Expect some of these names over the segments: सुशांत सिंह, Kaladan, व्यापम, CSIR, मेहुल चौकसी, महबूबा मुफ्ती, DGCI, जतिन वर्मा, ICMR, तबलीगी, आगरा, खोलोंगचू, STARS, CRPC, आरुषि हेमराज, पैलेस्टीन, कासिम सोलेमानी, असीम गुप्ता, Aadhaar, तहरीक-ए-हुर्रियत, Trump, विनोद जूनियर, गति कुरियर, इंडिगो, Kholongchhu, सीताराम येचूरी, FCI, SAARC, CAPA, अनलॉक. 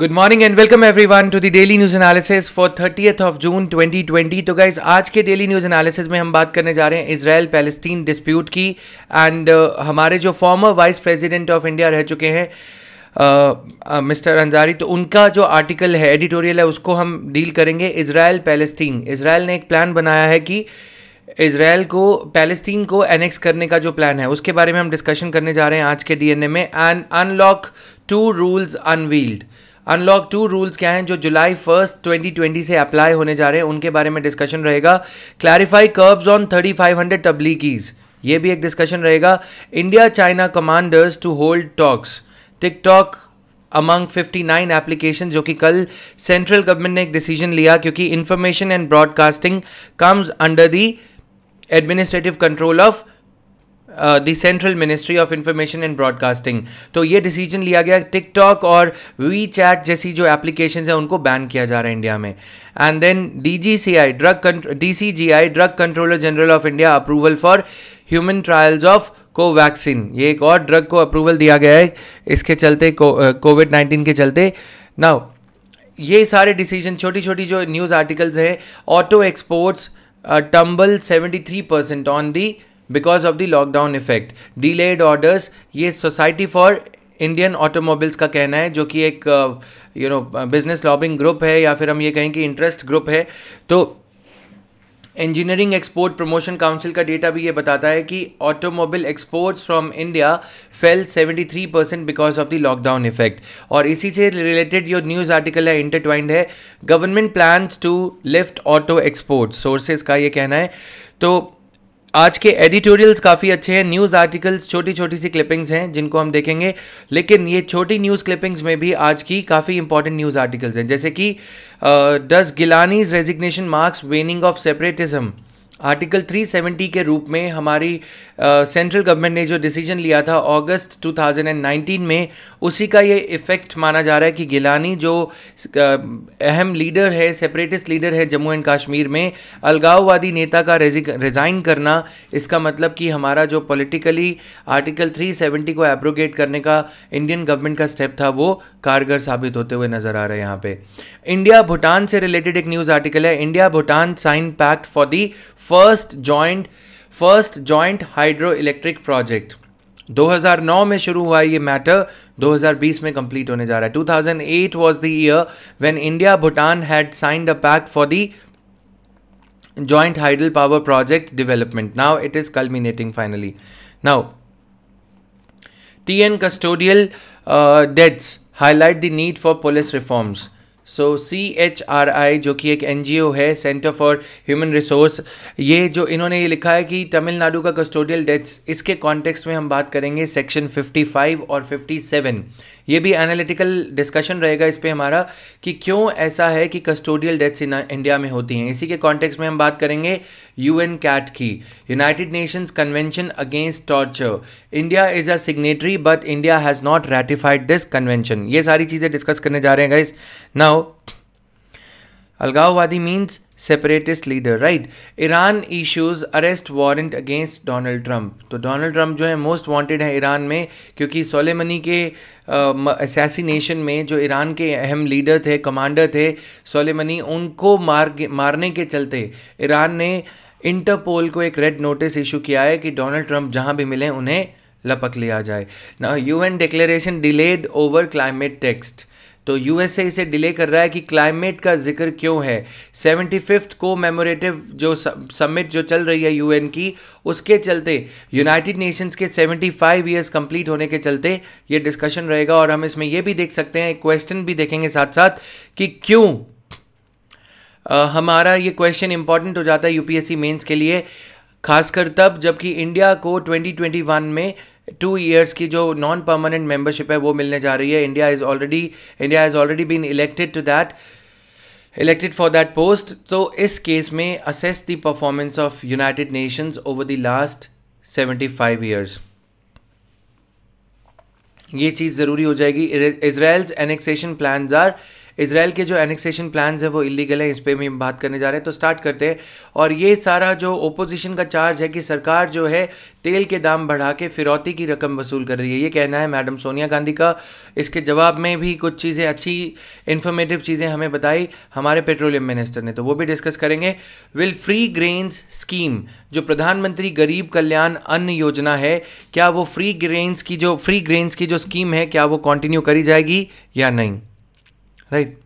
Good morning and welcome everyone to the daily news analysis for 30th of June 2020। तो guys आज के daily news analysis में हम बात करने जा रहे हैं इसराइल पैलेस्टीन डिस्प्यूट की एंड हमारे जो former vice president of India रह चुके हैं मिस्टर अंसारी, तो उनका जो आर्टिकल है एडिटोरियल है उसको हम डील करेंगे। इसराइल पैलेस्टीन, इसराइल ने एक प्लान बनाया है कि इसराइल को पैलेस्टीन को एनेक्स करने का जो प्लान है उसके बारे में हम डिस्कशन करने जा रहे हैं आज के DNA में। And अनलॉक 2 rules unveiled, अनलॉक 2 rules क्या हैं जो जुलाई 1st 2020 से अप्लाई होने जा रहे हैं उनके बारे में डिस्कशन रहेगा। क्लैरिफाई कर्ब्स ऑन 3500 तबलीगीज, ये भी एक डिस्कशन रहेगा। India China commanders to hold talks, TikTok among 59 application, जो कि कल सेंट्रल गवर्नमेंट ने एक डिसीजन लिया क्योंकि information and broadcasting comes under the administrative control of the central ministry of information and broadcasting. तो ये डिसीजन लिया गया। टिकटॉक और वी चैट जैसी जो एप्लीकेशंस हैं उनको बैन किया जा रहा है इंडिया में। And then DGCI drug controller general of India approval for human trials of Covaxin, ये एक और ड्रग को अप्रूवल दिया गया है इसके चलते, COVID-19 के चलते। नाउ ये सारे डिसीजन, छोटी छोटी जो न्यूज़ आर्टिकल्स हैं। Auto exports tumble 73% on the because of the lockdown effect, delayed orders, ये सोसाइटी फॉर इंडियन ऑटोमोबाइल्स का कहना है जो कि एक you know business lobbying group है या फिर हम ये कहें कि इंटरेस्ट ग्रुप है। तो इंजीनियरिंग एक्सपोर्ट प्रमोशन काउंसिल का डेटा भी ये बताता है कि automobile exports from India fell 73% because of the lockdown effect. और इसी से रिलेटेड जो न्यूज़ आर्टिकल है इंटरट्वाइंड है, government plans to lift auto export, sources का ये कहना है। तो आज के एडिटोरियल्स काफ़ी अच्छे हैं, न्यूज़ आर्टिकल्स छोटी छोटी सी क्लिपिंग्स हैं जिनको हम देखेंगे, लेकिन ये छोटी न्यूज़ क्लिपिंग्स में भी आज की काफ़ी इंपॉर्टेंट न्यूज़ आर्टिकल्स हैं, जैसे कि does Gilani's resignation marks waning of separatism. Article 370 के रूप में हमारी सेंट्रल गवर्नमेंट ने जो डिसीजन लिया था अगस्त 2019 में, उसी का ये इफ़ेक्ट माना जा रहा है कि गिलानी जो अहम लीडर है, सेपरेटिस्ट लीडर है जम्मू एंड कश्मीर में, अलगाववादी नेता का रिज़ाइन करना, इसका मतलब कि हमारा जो पॉलिटिकली आर्टिकल 370 को एब्रोगेट करने का इंडियन गवर्नमेंट का स्टेप था वो कारगर साबित होते हुए नज़र आ रहा है यहाँ पर। इंडिया भूटान से रिलेटेड एक न्यूज़ आर्टिकल है, India Bhutan sign pact for the first joint hydro electric project. 2009 में शुरू हुआ ये मैटर, 2020 में कंप्लीट होने जा रहा है। 2008 was the year when India Bhutan had signed a pact for the joint hydel power project development, now it is culminating finally. Now TN custodial deaths highlight the need for police reforms. So CHRI जो कि एक NGO है, centre for human resource, ये जो इन्होंने ये लिखा है कि तमिलनाडु का कस्टोडियल डेथ्स, इसके कॉन्टेक्स्ट में हम बात करेंगे सेक्शन 55 और 57, ये भी एनालिटिकल डिस्कशन रहेगा इस पर हमारा कि क्यों ऐसा है कि कस्टोडियल डेथ्स इंडिया में होती हैं। इसी के कॉन्टेक्स्ट में हम बात करेंगे UN CAT की, United Nations convention against torture, India is a signatory but India has not ratified this convention, ये सारी चीज़ें डिस्कस करने जा रहे हैं गाइस। नाउ अलगाववादी means separatist leader, right. Iran issues arrest warrant against Donald Trump, तो डोनाल्ड ट्रंप जो है मोस्ट वांटेड है ईरान में, क्योंकि सोलेमानी के असैसिनेशन में जो ईरान के अहम लीडर थे, कमांडर थे सोलेमानी, उनको मारने के चलते ईरान ने इंटरपोल को एक रेड नोटिस इशू किया है कि डोनाल्ड ट्रंप जहाँ भी मिलें उन्हें लपक लिया जाए। ना UN declaration delayed over climate text, तो USA इसे डिले कर रहा है कि क्लाइमेट का जिक्र क्यों है। 75th कोमेमोरेटिव जो समिट जो चल रही है UN की, उसके चलते यूनाइटेड नेशंस के 75 ईयर्स कंप्लीट होने के चलते ये डिस्कशन रहेगा। और हम इसमें ये भी देख सकते हैं, एक क्वेश्चन भी देखेंगे साथ साथ कि क्यों हमारा ये क्वेश्चन इंपॉर्टेंट हो जाता है UPSC मेंस के लिए, खासकर तब जबकि इंडिया को 2021 में 2 years की जो नॉन परमानेंट मेंबरशिप है वो मिलने जा रही है। India has already been elected for that post. तो इस केस में assess the performance of United Nations over the last 75 years, ये चीज़ ज़रूरी हो जाएगी। Israel's annexation plans are Israel के जो एनेक्सेशन प्लान्स है वो इलीगल है, इस पर भी हम बात करने जा रहे हैं। तो स्टार्ट करते हैं। और ये सारा जो ओपोजिशन का चार्ज है कि सरकार जो है तेल के दाम बढ़ा के फिरौती की रकम वसूल कर रही है, ये कहना है मैडम सोनिया गांधी का। इसके जवाब में भी कुछ चीज़ें अच्छी इन्फॉर्मेटिव चीज़ें हमें बताई हमारे पेट्रोलियम मिनिस्टर ने, तो वो भी डिस्कस करेंगे। विल फ्री ग्रेन्स स्कीम जो प्रधानमंत्री गरीब कल्याण अन्न योजना है, क्या वो फ्री ग्रेन्स की जो स्कीम है क्या वो कंटिन्यू करी जाएगी या नहीं, राइट?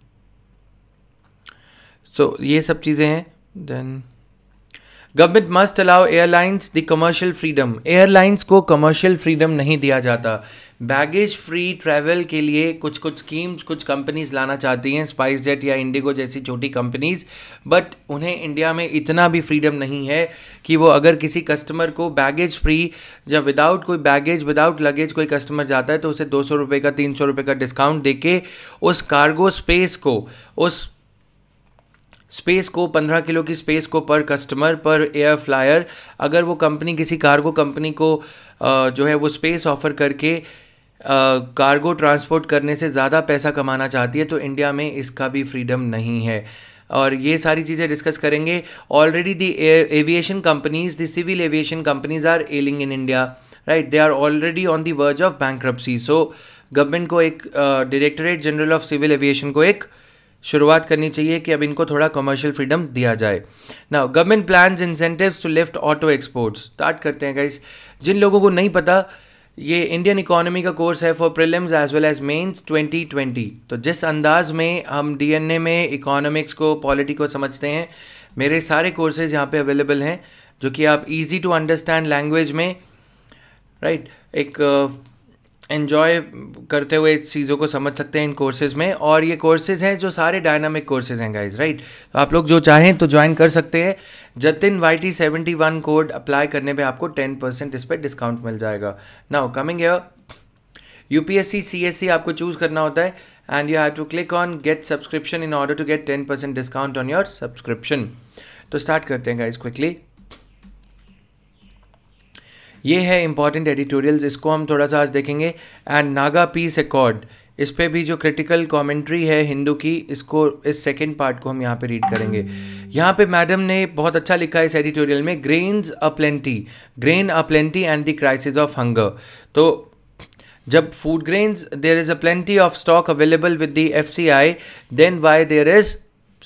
सो ये सब चीज़ें हैं। Then government must allow airlines the commercial freedom, airlines को कमर्शियल फ्रीडम नहीं दिया जाता। बैगेज फ्री ट्रैवल के लिए कुछ कुछ स्कीम्स कुछ कंपनीज लाना चाहती हैं, स्पाइस जेट या इंडिगो जैसी छोटी कंपनीज, बट उन्हें इंडिया में इतना भी फ्रीडम नहीं है कि वो अगर किसी कस्टमर को बैगेज फ्री या विदाउट कोई बैगेज विदाउट लगेज कोई कस्टमर जाता है तो उसे 200 रुपये का 300 रुपये का डिस्काउंट दे के उस कार्गो स्पेस को 15 किलो की स्पेस को पर कस्टमर पर एयर फ्लायर, अगर वो कंपनी किसी कार्गो कंपनी को जो है वो स्पेस ऑफ़र करके कार्गो ट्रांसपोर्ट करने से ज़्यादा पैसा कमाना चाहती है तो इंडिया में इसका भी फ्रीडम नहीं है। और ये सारी चीज़ें डिस्कस करेंगे। Already the aviation companies the civil aviation companies are ailing in India, right? They are already on the verge of bankruptcy. So government को एक directorate general of civil aviation को एक शुरुआत करनी चाहिए कि अब इनको थोड़ा कमर्शियल फ्रीडम दिया जाए। Now government plans incentives to lift auto exports, start करते हैं गाइस। जिन लोगों को नहीं पता, ये इंडियन इकोनॉमी का कोर्स है for prelims as well as mains 2020। तो जिस अंदाज में हम डीएनए में इकोनॉमिक्स को पॉलिटी को समझते हैं, मेरे सारे कोर्सेज यहाँ पे अवेलेबल हैं जो कि आप ईजी टू अंडरस्टैंड लैंग्वेज में, राइट, एक एन्जॉय करते हुए चीज़ों को समझ सकते हैं इन कोर्सेज़ में। और ये कोर्सेज़ हैं जो सारे डायनामिक कोर्सेज़ हैं गाइज, राइट? तो आप लोग जो चाहें तो ज्वाइन कर सकते हैं। जतिन YT71 कोड अप्लाई करने पे आपको 10% इस पर डिस्काउंट मिल जाएगा। Now coming here, UPSC CSE आपको चूज़ करना होता है and you have to click on get subscription in order to get 10% discount on your subscription. तो स्टार्ट करते हैं गाइज क्विकली। ये है इम्पॉर्टेंट एडिटोरियल्स, इसको हम थोड़ा सा आज देखेंगे। एंड नागा पीस अकॉर्ड, इस पे भी जो क्रिटिकल कमेंट्री है हिंदू की, इसको इस सेकंड पार्ट को हम यहाँ पे रीड करेंगे। यहाँ पे मैडम ने बहुत अच्छा लिखा है इस एडिटोरियल में, grain a plenty and the crisis of hunger. तो जब food grains there is a plenty of stock available with the FCI, then why there is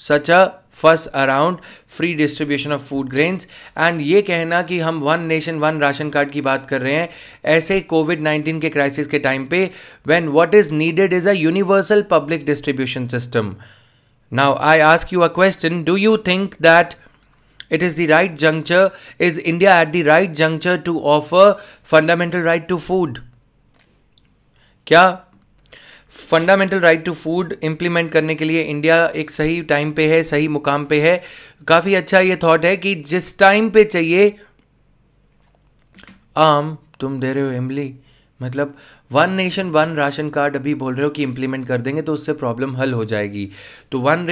such a fuss around free distribution of food grains. And ये कहना कि हम one nation one ration card की बात कर रहे हैं ऐसे कोविड-19 के क्राइसिस के टाइम पे, when what is needed is a universal public distribution system. Now I ask you a question, do you think that it is the right juncture, is India at the right juncture to offer fundamental right to food? क्या fundamental right to food implement करने के लिए India एक सही time पे है, सही मुकाम पे है? काफ़ी अच्छा ये थॉट है कि जिस टाइम पे चाहिए आम तुम दे रहे हो इमली, मतलब one nation one ration card अभी बोल रहे हो कि इम्प्लीमेंट कर देंगे तो उससे प्रॉब्लम हल हो जाएगी। तो one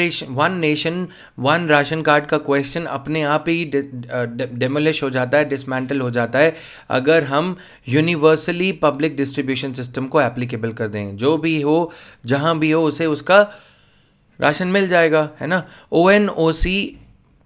nation one ration card का क्वेश्चन अपने आप ही डेमोलिश हो जाता है, डिसमेंटल हो जाता है अगर हम यूनिवर्सली पब्लिक डिस्ट्रीब्यूशन सिस्टम को एप्लीकेबल कर दें। जो भी हो जहाँ भी हो उसे उसका राशन मिल जाएगा, है ना? ONOC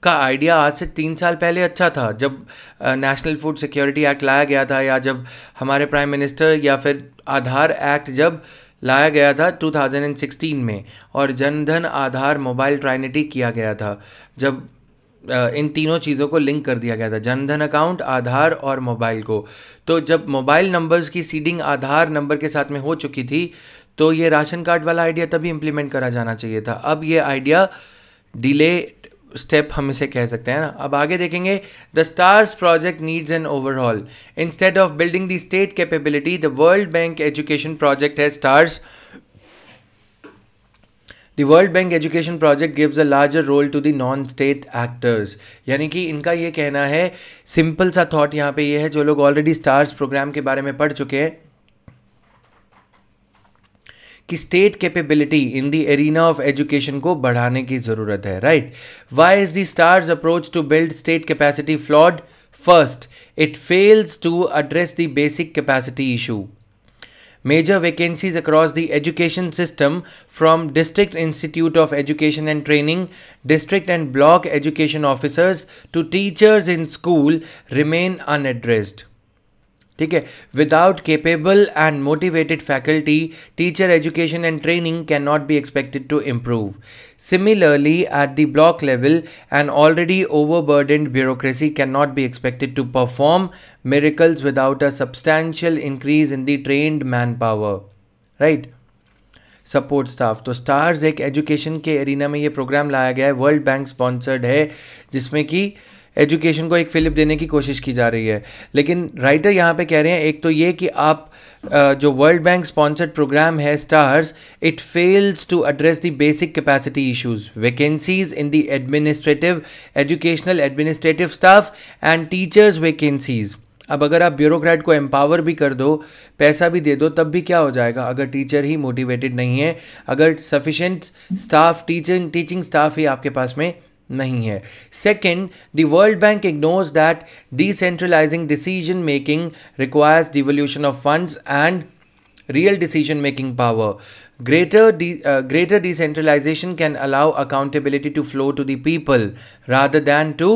का आइडिया आज से 3 साल पहले अच्छा था, जब नेशनल फूड सिक्योरिटी एक्ट लाया गया था, या जब हमारे प्राइम मिनिस्टर या फिर आधार एक्ट जब लाया गया था 2016 में, और जनधन आधार मोबाइल ट्राइनिटी किया गया था, जब इन तीनों चीज़ों को लिंक कर दिया गया था, जनधन अकाउंट, आधार और मोबाइल को। तो जब मोबाइल नंबर्स की सीडिंग आधार नंबर के साथ में हो चुकी थी तो ये राशन कार्ड वाला आइडिया तभी इम्प्लीमेंट करा जाना चाहिए था। अब ये आइडिया डिले स्टेप हम इसे कह सकते हैं ना। अब आगे देखेंगे, the STARS project needs an overall, instead of building the state capability the World Bank education project है STARS. The World Bank education project gives a larger role to the non state actors, यानी कि इनका ये कहना है, simple सा thought यहाँ पे ये है, जो लोग ऑलरेडी स्टार्स प्रोग्राम के बारे में पढ़ चुके हैं, कि state capability in the arena of education को बढ़ाने की ज़रूरत है, right? Why is the STARS approach to build state capacity flawed? First, it fails to address the basic capacity issue. major vacancies across the education system from District Institute of Education and Training, District and Block Education Officers to teachers in school remain unaddressed. ठीक है, without capable and motivated faculty teacher education and training can not be expected to improve. Similarly at the block level and already overburden bureaucracy can not be expected to perform miracles without a substantial increase in the trained man power. Right, support staff. तो STARS एक education के arena में ये programme लाया गया है, world bank sponsored है, जिसमें कि एजुकेशन को एक फिलिप देने की कोशिश की जा रही है. लेकिन राइटर यहाँ पे कह रहे हैं एक तो ये कि आप जो वर्ल्ड बैंक स्पॉन्सर्ड प्रोग्राम है STARS, it fails to address the basic capacity issues, vacancies in the administrative educational administrative staff and teachers vacancies. अब अगर आप ब्यूरोक्रेट को एम्पावर भी कर दो, पैसा भी दे दो, तब भी क्या हो जाएगा अगर टीचर ही मोटिवेटेड नहीं है, अगर सफिशेंट स्टाफ टीचिंग स्टाफ ही आपके पास में नहीं है. Second, the World Bank ignores that decentralizing decision making requires devolution of funds and real decision making power. Greater decentralization can allow accountability to flow to the people rather than to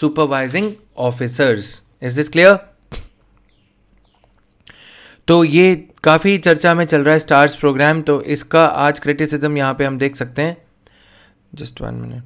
supervising officers. Is this clear? तो ये काफ़ी चर्चा में चल रहा है stars programme, तो इसका आज क्रिटिसिज्म यहाँ पे हम देख सकते हैं. Just one minute.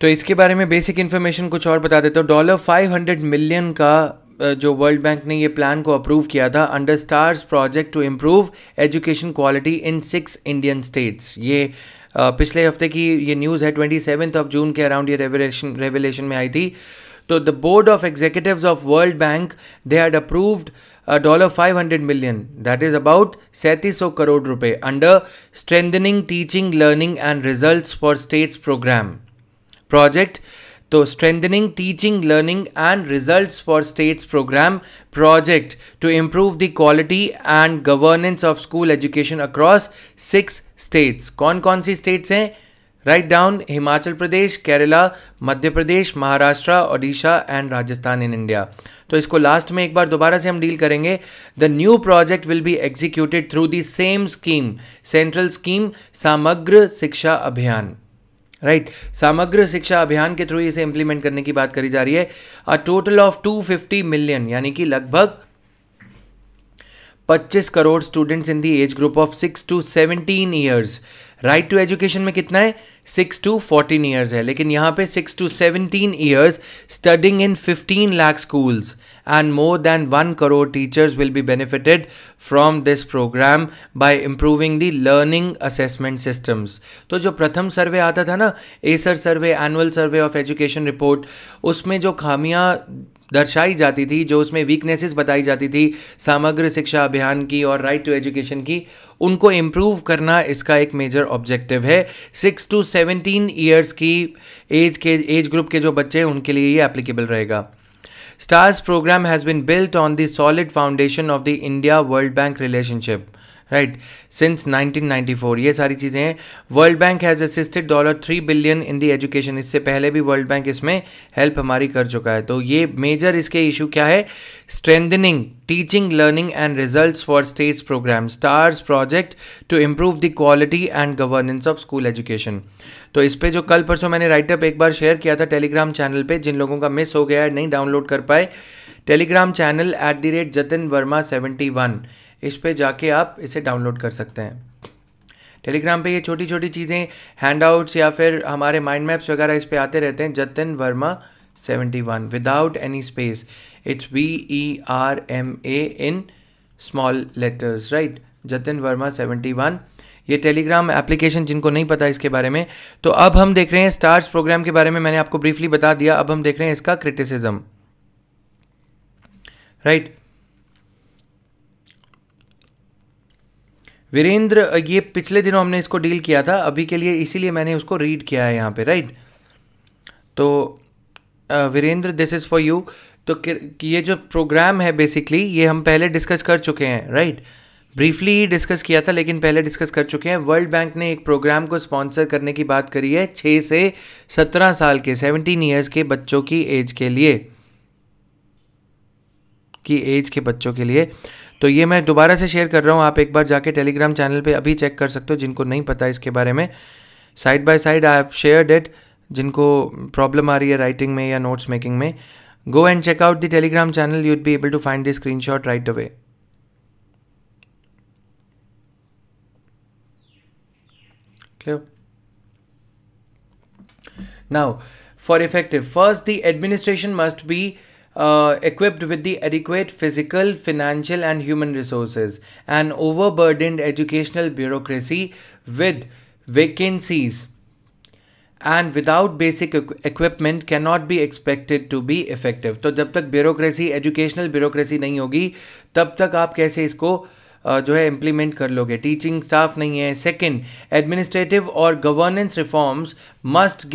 तो इसके बारे में बेसिक इन्फॉर्मेशन कुछ और बता देता हूँ. $500 मिलियन का जो वर्ल्ड बैंक ने ये प्लान को अप्रूव किया था under STARS project to improve education quality in 6 Indian states. ये पिछले हफ्ते की ये न्यूज़ है, 27 जून के अराउंड ये रेवलेशन में आई थी. तो the board of executives of world bank they had approved $500 million, that is about 3700 crore रुपये under strengthening teaching learning and results for states programme project. तो strengthening teaching learning and results for states programme project to improve the quality and governance of school education across 6 states. कौन कौन सी states हैं? Right down: Himachal Pradesh, Kerala, Madhya Pradesh, Maharashtra, Odisha and Rajasthan in India. तो इसको last में एक बार दोबारा से हम डील करेंगे. The new project will be executed through the same scheme, central scheme Samagra Shiksha Abhiyan. Right, समग्र शिक्षा अभियान के थ्रू इसे इंप्लीमेंट करने की बात करी जा रही है. अ टोटल ऑफ 250 मिलियन यानी कि लगभग 25 crore students in the age group of 6 to 17 years. Right to education में कितना है? 6 to 14 ईयर्स है, लेकिन यहाँ पे 6 to 17 years studying in 15 lakh schools and more than 1 crore teachers will be benefited from this programme by improving the learning assessment systems. तो जो Pratham survey आता था ना, ASER survey, annual survey of education report, उसमें जो खामियाँ दर्शाई जाती थी, जो उसमें वीकनेसेस बताई जाती थी समग्र शिक्षा अभियान की और राइट टू एजुकेशन की, उनको इम्प्रूव करना इसका एक मेजर ऑब्जेक्टिव है. 6 to 17 ईयर्स की एज ग्रुप के जो बच्चे हैं उनके लिए ये एप्लीकेबल रहेगा. STARS programme has been built on the solid foundation of the India world bank relationship. Right, since 1994 ये सारी चीज़ें हैं. World bank has assisted $3 billion in the education. इससे पहले भी वर्ल्ड बैंक इसमें हेल्प हमारी कर चुका है. तो ये मेजर इसके इशू क्या है? Strengthening teaching learning and results for states programme STARS project to improve the quality and governance of school education. तो इस पर जो कल परसों मैंने राइटअप एक बार शेयर किया था टेलीग्राम चैनल पर, जिन लोगों का मिस हो गया है नहीं डाउनलोड कर पाए, टेलीग्राम चैनल @jatinverma71 इस पे जाके आप इसे डाउनलोड कर सकते हैं. टेलीग्राम पे ये छोटी छोटी चीज़ें हैंडआउट्स या फिर हमारे माइंड मैप्स वगैरह इस पे आते रहते हैं. jatinverma71 without any space, it's VERMA in small letters. Right, jatinverma71 ये टेलीग्राम एप्लीकेशन, जिनको नहीं पता इसके बारे में. तो अब हम देख रहे हैं स्टार्स प्रोग्राम के बारे में मैंने आपको ब्रीफली बता दिया, अब हम देख रहे हैं इसका क्रिटिसिज्म. राइट, वीरेंद्र, ये पिछले दिनों हमने इसको डील किया था, अभी के लिए इसीलिए मैंने उसको रीड किया है यहाँ पे. राइट, तो Virendra this is for you. तो ये जो प्रोग्राम है बेसिकली ये हम पहले डिस्कस कर चुके हैं. राइट, ब्रीफली ही डिस्कस किया था, लेकिन पहले डिस्कस कर चुके हैं। वर्ल्ड बैंक ने एक प्रोग्राम को स्पॉन्सर करने की बात करी है 6 से 17 साल के 17 ईयर्स के बच्चों की एज के लिए तो ये मैं दोबारा से शेयर कर रहा हूँ, आप एक बार जाके टेलीग्राम चैनल पे अभी चेक कर सकते हो जिनको नहीं पता इसके बारे में। Side by side I have shared it, जिनको प्रॉब्लम आ रही है राइटिंग में या नोट्स मेकिंग में, go and check out the Telegram channel, you will be able to find the screenshot right away. Clear? Now, for effective, first the administration must be equipped with the adequate physical, financial and human resources. An overburdened educational bureaucracy with vacancies and without basic equipment cannot be expected to be effective. तो जब तक bureaucracy, educational bureaucracy नहीं होगी तब तक आप कैसे इसको जो है इम्प्लीमेंट कर लोगे। टीचिंग स्टाफ नहीं है। सेकंड, एडमिनिस्ट्रेटिव और governance reforms must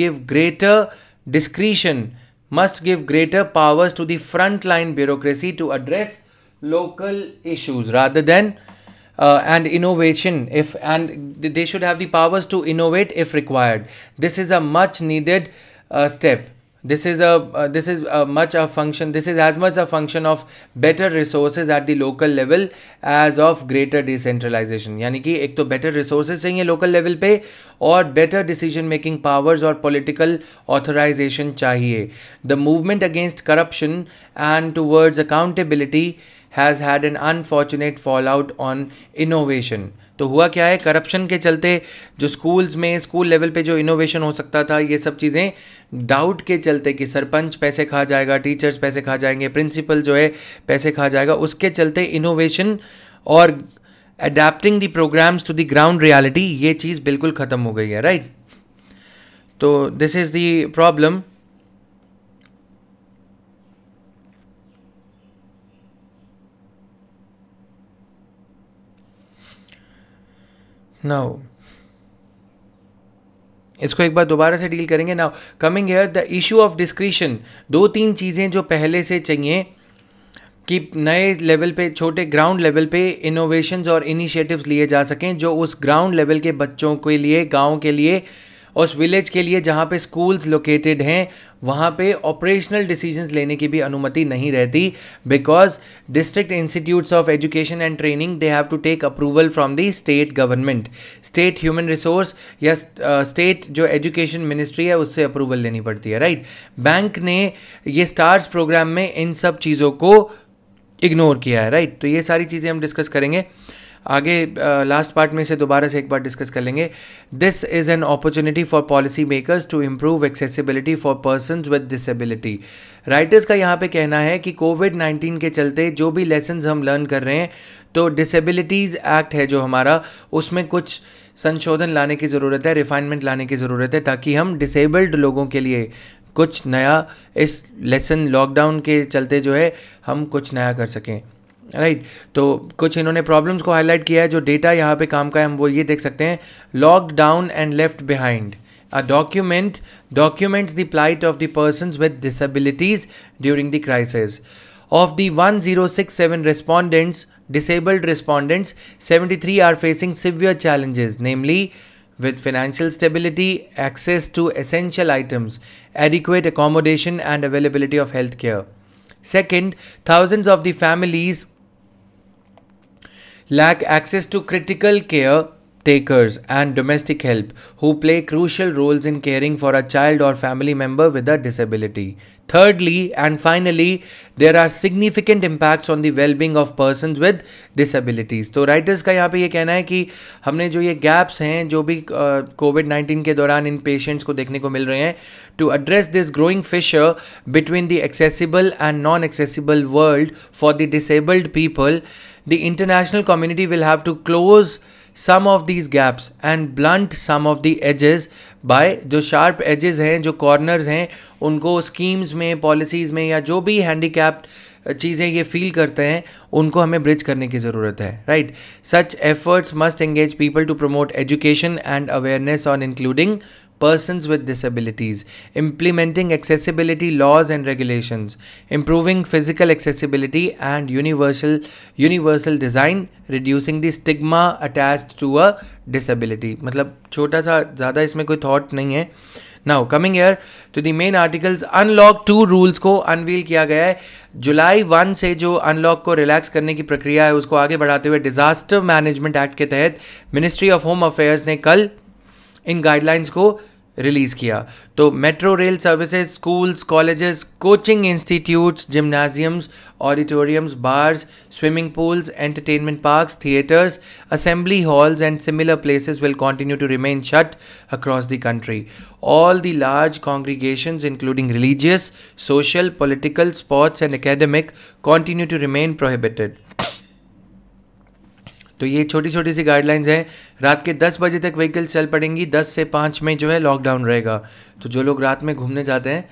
give greater powers to the front line bureaucracy to address local issues rather than and innovation if and they should have the powers to innovate if required. This is a much needed step. This is as much a function of better resources at the local level as of greater decentralization. यानी कि एक तो better resources चाहिए local level पे और better decision making powers और political authorization चाहिए. The movement against corruption and towards accountability has had an unfortunate fallout on innovation. तो हुआ क्या है, करप्शन के चलते जो स्कूल्स में स्कूल लेवल पे जो इनोवेशन हो सकता था, ये सब चीज़ें डाउट के चलते कि सरपंच पैसे खा जाएगा, टीचर्स पैसे खा जाएंगे, प्रिंसिपल जो है पैसे खा जाएगा, उसके चलते इनोवेशन और adapting the programmes to the ground reality ये चीज़ बिल्कुल ख़त्म हो गई है, राइट। तो this is the problem. Now इसको एक बार दोबारा से डील करेंगे। Now coming here the issue of discretion, दो तीन चीज़ें जो पहले से चाहिए कि नए लेवल पे, छोटे ग्राउंड लेवल पे इनोवेशंस और इनिशिएटिव्स लिए जा सकें जो उस ग्राउंड लेवल के बच्चों के लिए, गांव के लिए, उस विलेज के लिए जहाँ पे स्कूल्स लोकेटेड हैं वहाँ पे ऑपरेशनल डिसीजंस लेने की भी अनुमति नहीं रहती, because district institutes of education and training they have to take approval from the state government, state human resource या स्टेट जो एजुकेशन मिनिस्ट्री है उससे अप्रूवल लेनी पड़ती है, राइट। बैंक ने ये स्टार्स प्रोग्राम में इन सब चीज़ों को इग्नोर किया है, राइट। तो ये सारी चीज़ें हम डिस्कस करेंगे आगे, लास्ट पार्ट में इसे दोबारा से एक बार डिस्कस कर लेंगे। This is an opportunity for policy makers to improve accessibility for persons with disability. Writers का यहाँ पे कहना है कि कोविड-19 के चलते जो भी लेसन्स हम लर्न कर रहे हैं, तो डिसेबिलिटीज़ एक्ट है जो हमारा, उसमें कुछ संशोधन लाने की ज़रूरत है, रिफाइनमेंट लाने की ज़रूरत है, ताकि हम डिसेबल्ड लोगों के लिए कुछ नया, इस लेसन लॉकडाउन के चलते जो है हम कुछ नया कर सकें, राइट तो कुछ इन्होंने प्रॉब्लम्स को हाईलाइट किया है। जो डेटा यहाँ पे काम का है हम वो ये देख सकते हैं, locked down and left behind a document documents the plight of the persons with disabilities during the crisis. Of the 1067 respondents, disabled respondents, 73 are facing severe challenges namely with financial stability, access to essential items, adequate accommodation and availability of health care. Second, thousands of the families lack access to critical care takers and domestic help who play crucial roles in caring for a child or family member with a disability. Thirdly and finally, there are significant impacts on the well-being of persons with disabilities. तो writers का यहाँ पे ये कहना है कि हमने जो ये गैप्स हैं जो भी कोविड-19 के दौरान इन पेशेंट्स को देखने को मिल रहे हैं, to address this growing fissure between the accessible and non accessible world for the disabled people, the international community will have to close some of these gaps and blunt some of the edges by, जो sharp edges हैं, जो corners हैं, उनको schemes में, policies में या जो भी handicapped चीज़ें ये फील करते हैं उनको हमें ब्रिज करने की ज़रूरत है, right. Such efforts must engage people to promote education and awareness on including persons with disabilities, implementing accessibility laws and regulations, improving physical accessibility and universal design, reducing the stigma attached to a disability. मतलब छोटा सा ज़्यादा इसमें कोई thought नहीं है. Now coming here to the main articles, अनलॉक 2 rules को unveil किया गया है. जुलाई 1 से जो अनलॉक को रिलैक्स करने की प्रक्रिया है उसको आगे बढ़ाते हुए डिजास्टर मैनेजमेंट एक्ट के तहत मिनिस्ट्री ऑफ होम अफेयर्स ने कल इन गाइडलाइंस को रिलीज़ किया. तो metro rail services, schools, colleges, coaching institutes, gymnasiums, auditoriums, bars, swimming pools, entertainment parks, theatres, assembly halls and similar places will continue to remain shut across the country. All the large congregations including religious, social, political, sports and academic continue to remain prohibited. तो ये छोटी छोटी सी guidelines हैं. रात के 10 बजे तक vehicles चल पड़ेंगी. 10 से 5 में जो है लॉकडाउन रहेगा. तो जो लोग रात में घूमने जाते हैं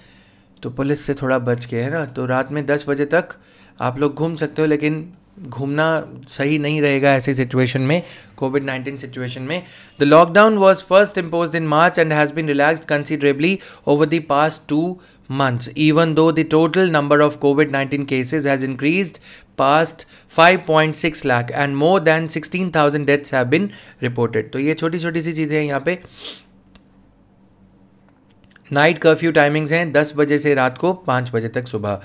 तो पुलिस से थोड़ा बच के, है ना, तो रात में 10 बजे तक आप लोग घूम सकते हो, लेकिन घूमना सही नहीं रहेगा ऐसी सिचुएशन में, कोविड-19 सिचुएशन में. The lockdown was first imposed in March and has been relaxed considerably over the past 2 months, even though the total number of COVID-19 cases has increased past 5.6 lakh and more than 16,000 deaths have been reported. तो ये छोटी छोटी सी चीज़ें हैं यहाँ पे. Night curfew timings हैं 10 बजे से रात को 5 बजे तक सुबह.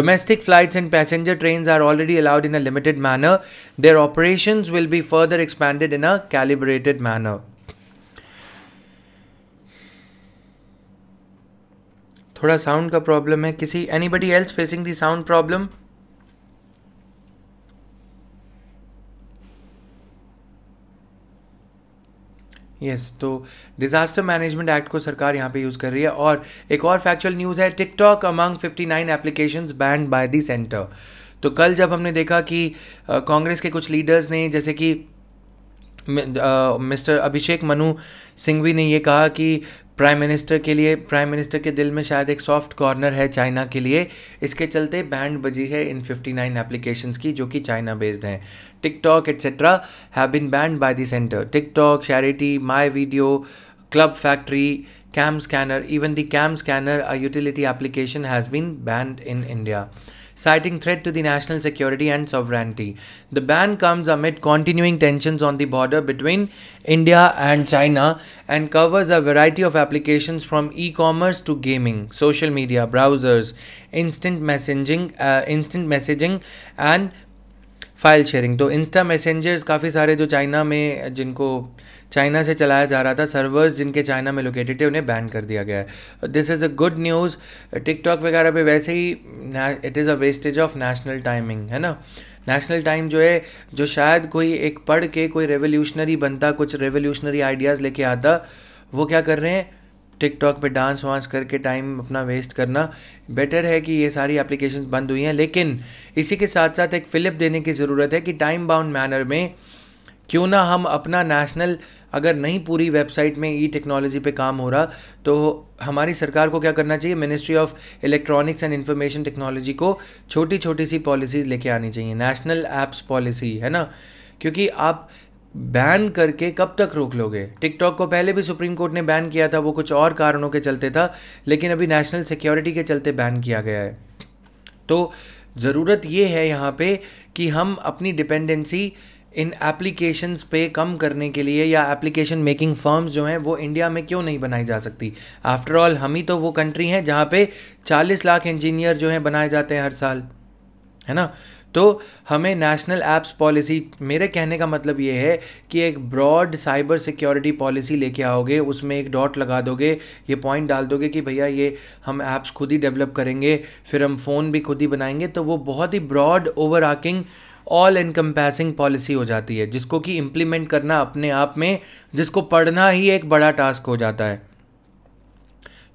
Domestic flights and passenger trains are already allowed in a limited manner. Their operations will be further expanded in a calibrated manner. थोड़ा साउंड का प्रॉब्लम है. किसी anybody else facing the sound problem? Yes. तो disaster management act को सरकार यहाँ पे use कर रही है. और एक और फैक्चुअल न्यूज़ है, TikTok among 59 applications banned by the centre. तो कल जब हमने देखा कि कांग्रेस के कुछ लीडर्स ने, जैसे कि मिस्टर अभिषेक मनु सिंघवी ने ये कहा कि प्राइम मिनिस्टर के दिल में शायद एक सॉफ्ट कॉर्नर है चाइना के लिए, इसके चलते बैंड बजी है इन 59 एप्लीकेशंस की जो कि चाइना बेस्ड हैं. TikTok etcetera have been banned by the centre. TikTok, charity, my video, Club Factory, cam scanner, even the cam scanner a utility application has been banned in India, citing threat to the national security and sovereignty. The ban comes amid continuing tensions on the border between India and China and covers a variety of applications from e-commerce to gaming, social media, browsers, instant messaging and file sharing. तो insta messengers काफ़ी सारे जो China में, जिनको China से चलाया जा रहा था, सर्वर्स जिनके चाइना में लोकेटेड थे, उन्हें बैन कर दिया गया है. This is a good news. TikTok वगैरह पे वैसे ही it is a wastage of national timing, है ना. नेशनल टाइम जो है, जो शायद कोई एक पढ़ के कोई रेवोल्यूशनरी बनता, कुछ रेवोल्यूशनरी आइडियाज़ लेके आता, वो क्या कर रहे हैं, टिकटॉक पे डांस वांस करके टाइम अपना वेस्ट करना. बेटर है कि ये सारी एप्लीकेशंस बंद हुई हैं. लेकिन इसी के साथ साथ एक फ़िलिप देने की ज़रूरत है कि टाइम बाउंड मैनर में क्यों ना हम अपना नेशनल, अगर नहीं पूरी वेबसाइट में ई टेक्नोलॉजी पे काम हो रहा, तो हमारी सरकार को क्या करना चाहिए, ministry of electronics and information technology को छोटी छोटी सी पॉलिसीज़ लेके आनी चाहिए, नेशनल ऐप्स पॉलिसी, है ना. क्योंकि आप बैन करके कब तक रोक लोगे. टिकटॉक को पहले भी सुप्रीम कोर्ट ने बैन किया था, वो कुछ और कारणों के चलते था, लेकिन अभी नेशनल सिक्योरिटी के चलते बैन किया गया है. तो ज़रूरत ये है यहाँ पे कि हम अपनी डिपेंडेंसी इन एप्लीकेशंस पे कम करने के लिए, या एप्लीकेशन मेकिंग फर्म्स जो हैं वो इंडिया में क्यों नहीं बनाई जा सकती. आफ्टर ऑल हम ही तो वो कंट्री हैं जहाँ पे 40 लाख इंजीनियर जो हैं बनाए जाते हैं हर साल, है ना. तो हमें नेशनल ऐप्स पॉलिसी, मेरे कहने का मतलब ये है कि एक ब्रॉड साइबर सिक्योरिटी पॉलिसी लेके आओगे, उसमें एक डॉट लगा दोगे, ये पॉइंट डाल दोगे कि भैया ये हम ऐप्स खुद ही डेवलप करेंगे, फिर हम फ़ोन भी खुद ही बनाएंगे, तो वो बहुत ही broad overarching all encompassing policy हो जाती है, जिसको कि इम्प्लीमेंट करना अपने आप में, जिसको पढ़ना ही एक बड़ा टास्क हो जाता है.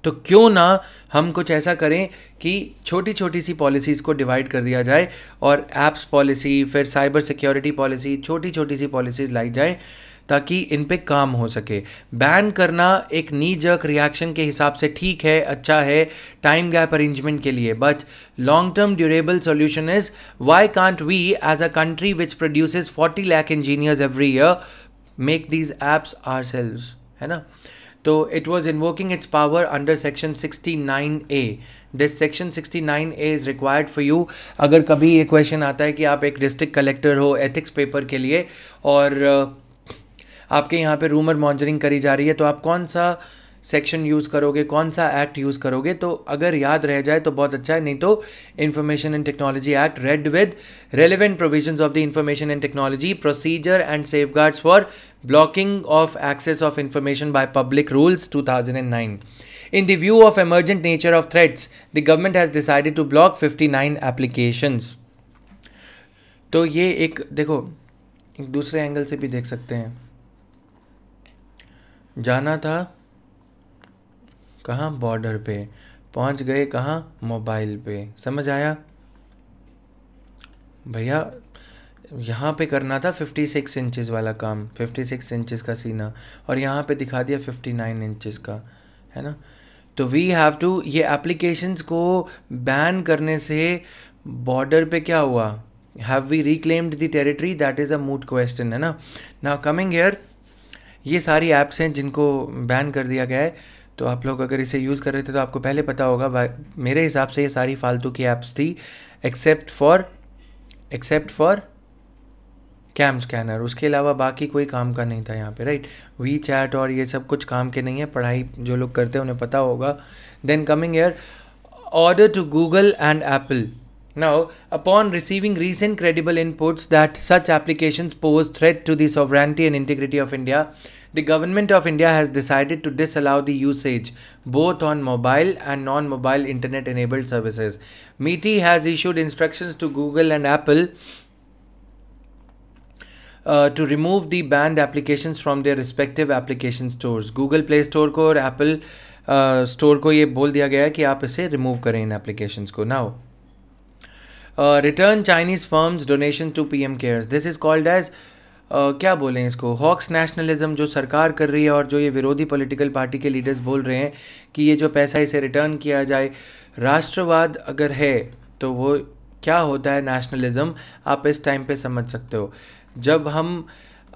तो क्यों ना हम कुछ ऐसा करें कि छोटी छोटी सी पॉलिसीज़ को डिवाइड कर दिया जाए, और ऐप्स पॉलिसी, फिर साइबर सिक्योरिटी पॉलिसी, छोटी छोटी सी पॉलिसीज़ लाई जाए, ताकि इन पे काम हो सके। बैन करना एक नी जर्क रिएक्शन के हिसाब से ठीक है, अच्छा है टाइम गैप अरेंजमेंट के लिए, but long term durable solution is why can't we as a country which produces 40 lakh engineers every year make these apps ourselves, है ना। तो it was invoking its power under section 69A। This section 69A is required for you. अगर कभी ये question आता है कि आप एक डिस्ट्रिक्ट कलेक्टर हो एथिक्स पेपर के लिए और आपके यहाँ पे रूमर मॉन्जरिंग करी जा रही है, तो आप कौन सा सेक्शन यूज़ करोगे, कौन सा एक्ट यूज़ करोगे, तो अगर याद रह जाए तो बहुत अच्छा है, नहीं तो information and technology act read with relevant provisions of the information and technology procedure and safeguards for blocking of access of information by public rules 2009। In the view of emergent nature of threats the government has decided to block 59 applications. तो ये एक देखो एक दूसरे angle से भी देख सकते हैं। जाना था कहाँ, बॉर्डर पे, पहुंच गए कहाँ, मोबाइल पे। समझ आया भैया, यहाँ पे करना था 56 इंचेस वाला काम, 56 इंचेस का सीना, और यहाँ पे दिखा दिया 59 इंचेस का, है ना। तो वी हैव टू, ये एप्लीकेशंस को बैन करने से बॉर्डर पे क्या हुआ, have we reclaimed the territory, that is a moot question, है ना। नाउ कमिंग हियर, ये सारी ऐप्स हैं जिनको बैन कर दिया गया है। तो आप लोग अगर इसे यूज़ कर रहे थे तो आपको पहले पता होगा, मेरे हिसाब से ये सारी फालतू की ऐप्स थी एक्सेप्ट फॉर कैम स्कैनर। उसके अलावा बाकी कोई काम का नहीं था यहाँ पे, राइट। वी चैट और ये सब कुछ काम के नहीं है, पढ़ाई जो लोग करते हैं उन्हें पता होगा। Then coming here, order to Google and Apple. Now, upon receiving recent credible inputs that such applications pose threat to the sovereignty and integrity of India, the government of India has decided to disallow the usage both on mobile and non-mobile internet-enabled services. MEITY has issued instructions to Google and Apple to remove the banned applications from their respective application stores. Google Play Store को और Apple Store को ये बोल दिया गया है कि आप इसे remove करें इन applications को। Now, return Chinese firms donation to PM CARES. This is called as क्या बोलें इसको, हॉक्स नेशनलिज्म जो सरकार कर रही है और जो ये विरोधी पॉलिटिकल पार्टी के लीडर्स बोल रहे हैं कि ये जो पैसा इसे रिटर्न किया जाए। राष्ट्रवाद अगर है तो वो क्या होता है, नेशनलिज्म, आप इस टाइम पे समझ सकते हो। जब हम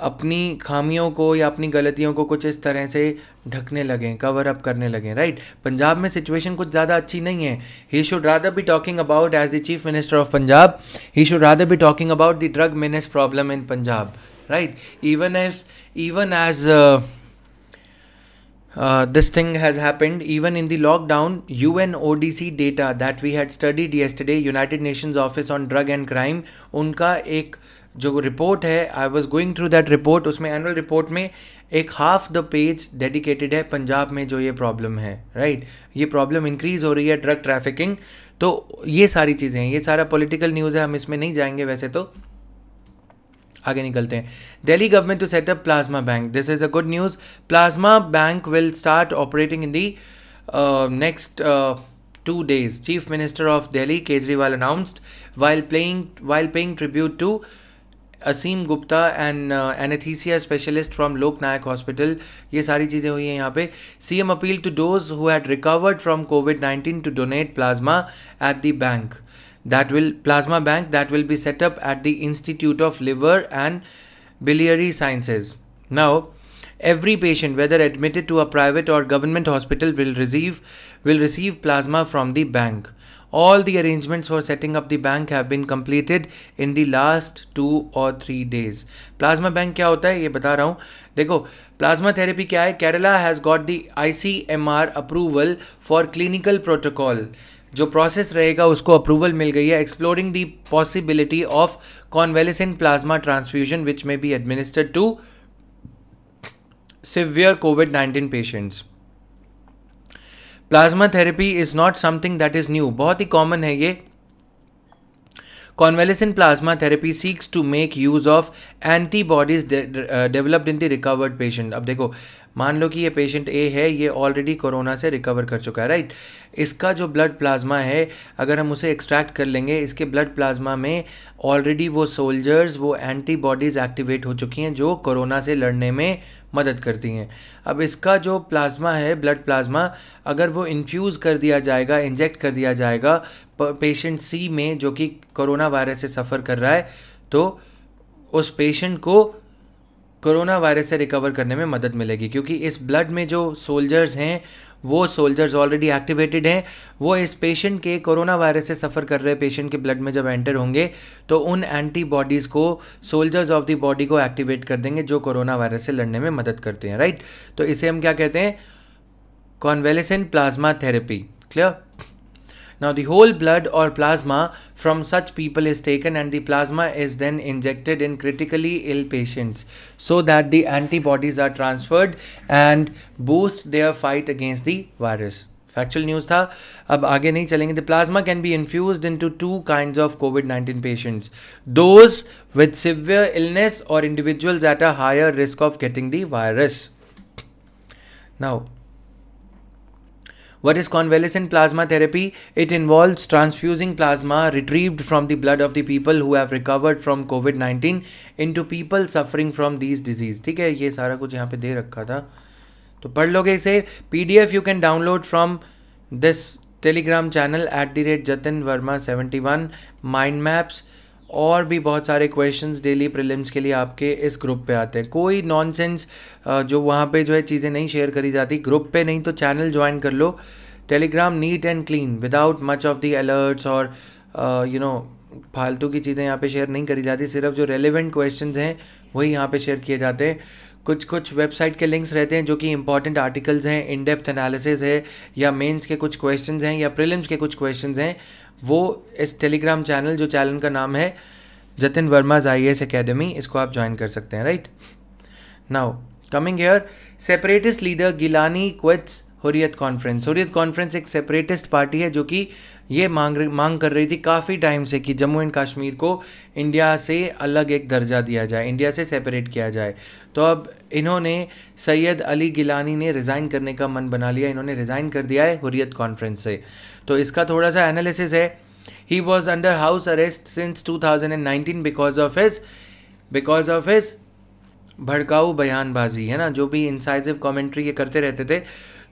अपनी खामियों को या अपनी गलतियों को कुछ इस तरह से ढकने लगें, कवर अप करने लगें, राइट। पंजाब में सिचुएशन कुछ ज़्यादा अच्छी नहीं है। He should rather be talking about, as the chief minister of Punjab, he should rather be talking about the drug menace problem in Punjab, right. Even as this thing has happened even in the lockdown. UNODC data that we had studied yesterday, United Nations Office on Drug and Crime, उनका एक जो report है, I was going through that report, उसमें annual report में एक half the page dedicated है पंजाब में जो ये प्रॉब्लम है, राइट। ये प्रॉब्लम इंक्रीज़ हो रही है, ड्रग ट्रैफिकिंग। तो ये सारी चीज़ें हैं, ये सारा पॉलिटिकल न्यूज़ है, हम इसमें नहीं जाएंगे। वैसे तो आगे निकलते हैं। Delhi government to set up plasma bank, this is a good news. Plasma bank will start operating in the next 2 days, Chief Minister of Delhi Kejriwal announced while paying tribute to असीम गुप्ता and anaesthesia specialist from Loknayak hospital. ये सारी चीज़ें हुई हैं यहाँ पे। CM appeal to those who had recovered from COVID-19 to donate plasma at the bank that will plasma bank that will be set up at the institute of liver and biliary sciences. Now every patient, whether admitted to a private or government hospital, will receive plasma from the bank. All the arrangements for setting up the bank have been completed in the last 2 or 3 days. Plasma bank क्या होता है ये बता रहा हूँ। देखो, plasma therapy क्या है। Kerala has got the ICMR approval for clinical protocol. जो प्रोसेस रहेगा उसको अप्रूवल मिल गई है। Exploring the possibility of convalescent plasma transfusion which may be administered to severe COVID-19 patients. Plasma therapy is not something that is new. बहुत ही common है ये। Convalescent plasma therapy seeks to make use of antibodies developed in the recovered patient. अब देखो, मान लो कि ये patient ए है, ये ऑलरेडी कोरोना से रिकवर कर चुका है, राइट। इसका जो ब्लड प्लाज्मा है अगर हम उसे एक्सट्रैक्ट कर लेंगे, इसके ब्लड प्लाज्मा में ऑलरेडी वो सोल्जर्स, वो एंटीबॉडीज़ एक्टिवेट हो चुकी हैं जो कोरोना से लड़ने में मदद करती हैं। अब इसका जो प्लाज्मा है, ब्लड प्लाज्मा, अगर वो इन्फ्यूज़ कर दिया जाएगा, इंजेक्ट कर दिया जाएगा पेशेंट सी में जो कि कोरोना वायरस से सफ़र कर रहा है, तो उस पेशेंट को कोरोना वायरस से रिकवर करने में मदद मिलेगी, क्योंकि इस ब्लड में जो सोल्जर्स हैं वो सोल्जर्स ऑलरेडी एक्टिवेटेड हैं। वो इस पेशेंट के, कोरोना वायरस से सफ़र कर रहे पेशेंट के ब्लड में जब एंटर होंगे तो उन एंटीबॉडीज़ को, सोल्जर्स ऑफ द बॉडी को एक्टिवेट कर देंगे जो कोरोना वायरस से लड़ने में मदद करते हैं, राइट। तो इसे हम क्या कहते हैं? Convalescent plasma therapy. Clear? Now the whole blood or plasma from such people is taken and the plasma is then injected in critically ill patients so that the antibodies are transferred and boost their fight against the virus. Factual news था, अब आगे नहीं चलेंगे। The plasma can be infuse into two kind of कोविड-19 patients, those with severe illness और individuals at a higher risk of getting the virus. Now what is convalescent plasma therapy? It involves transfusing plasma retrieved from the blood of the people who have recovered from COVID-19 into people suffering from these disease. ठीक है, ये सारा कुछ यहाँ पे दे रखा था, तो पढ़ लोगे इसे। PDF you can download from this telegram channel @jatinverma71, mind maps, और भी बहुत सारे क्वेश्चंस डेली प्रीलिम्स के लिए आपके इस ग्रुप पे आते हैं। कोई नॉनसेंस जो वहाँ पे जो है चीज़ें नहीं शेयर करी जाती, ग्रुप पे नहीं तो चैनल ज्वाइन कर लो। Telegram neat and clean without much of the alerts और यू नो फालतू की चीज़ें यहाँ पे शेयर नहीं करी जाती, सिर्फ जो रेलिवेंट क्वेश्चंस हैं वही यहाँ पे शेयर किए जाते हैं। कुछ वेबसाइट के लिंक्स रहते हैं जो कि इंपॉर्टेंट आर्टिकल्स हैं, इन डेप्थ एनालिसिस है, या मेंस के कुछ क्वेश्चंस हैं या प्रीलिम्स के कुछ क्वेश्चंस हैं, वो इस टेलीग्राम चैनल, जो चैनल का नाम है जतिन वर्माज IAS अकेडमी, इसको आप ज्वाइन कर सकते हैं, right. Now coming here, separatist leader Gilani quits Hurriyat conference. Hurriyat conference एक सेपरेटिस्ट पार्टी है जो कि ये मांग कर रही थी काफ़ी टाइम से कि जम्मू एंड कश्मीर को इंडिया से अलग एक दर्जा दिया जाए, इंडिया से सेपरेट किया जाए। तो अब इन्होंने, सैयद अली गिलानी ने रिज़ाइन करने का मन बना लिया, इन्होंने रिज़ाइन कर दिया है हुर्रियत कॉन्फ्रेंस से। तो इसका थोड़ा सा एनालिसिस है। He was under house arrest since 2019 because of his भड़काऊ बयानबाजी, है ना, जो भी इंसाइसिव कॉमेंट्री ये करते रहते थे।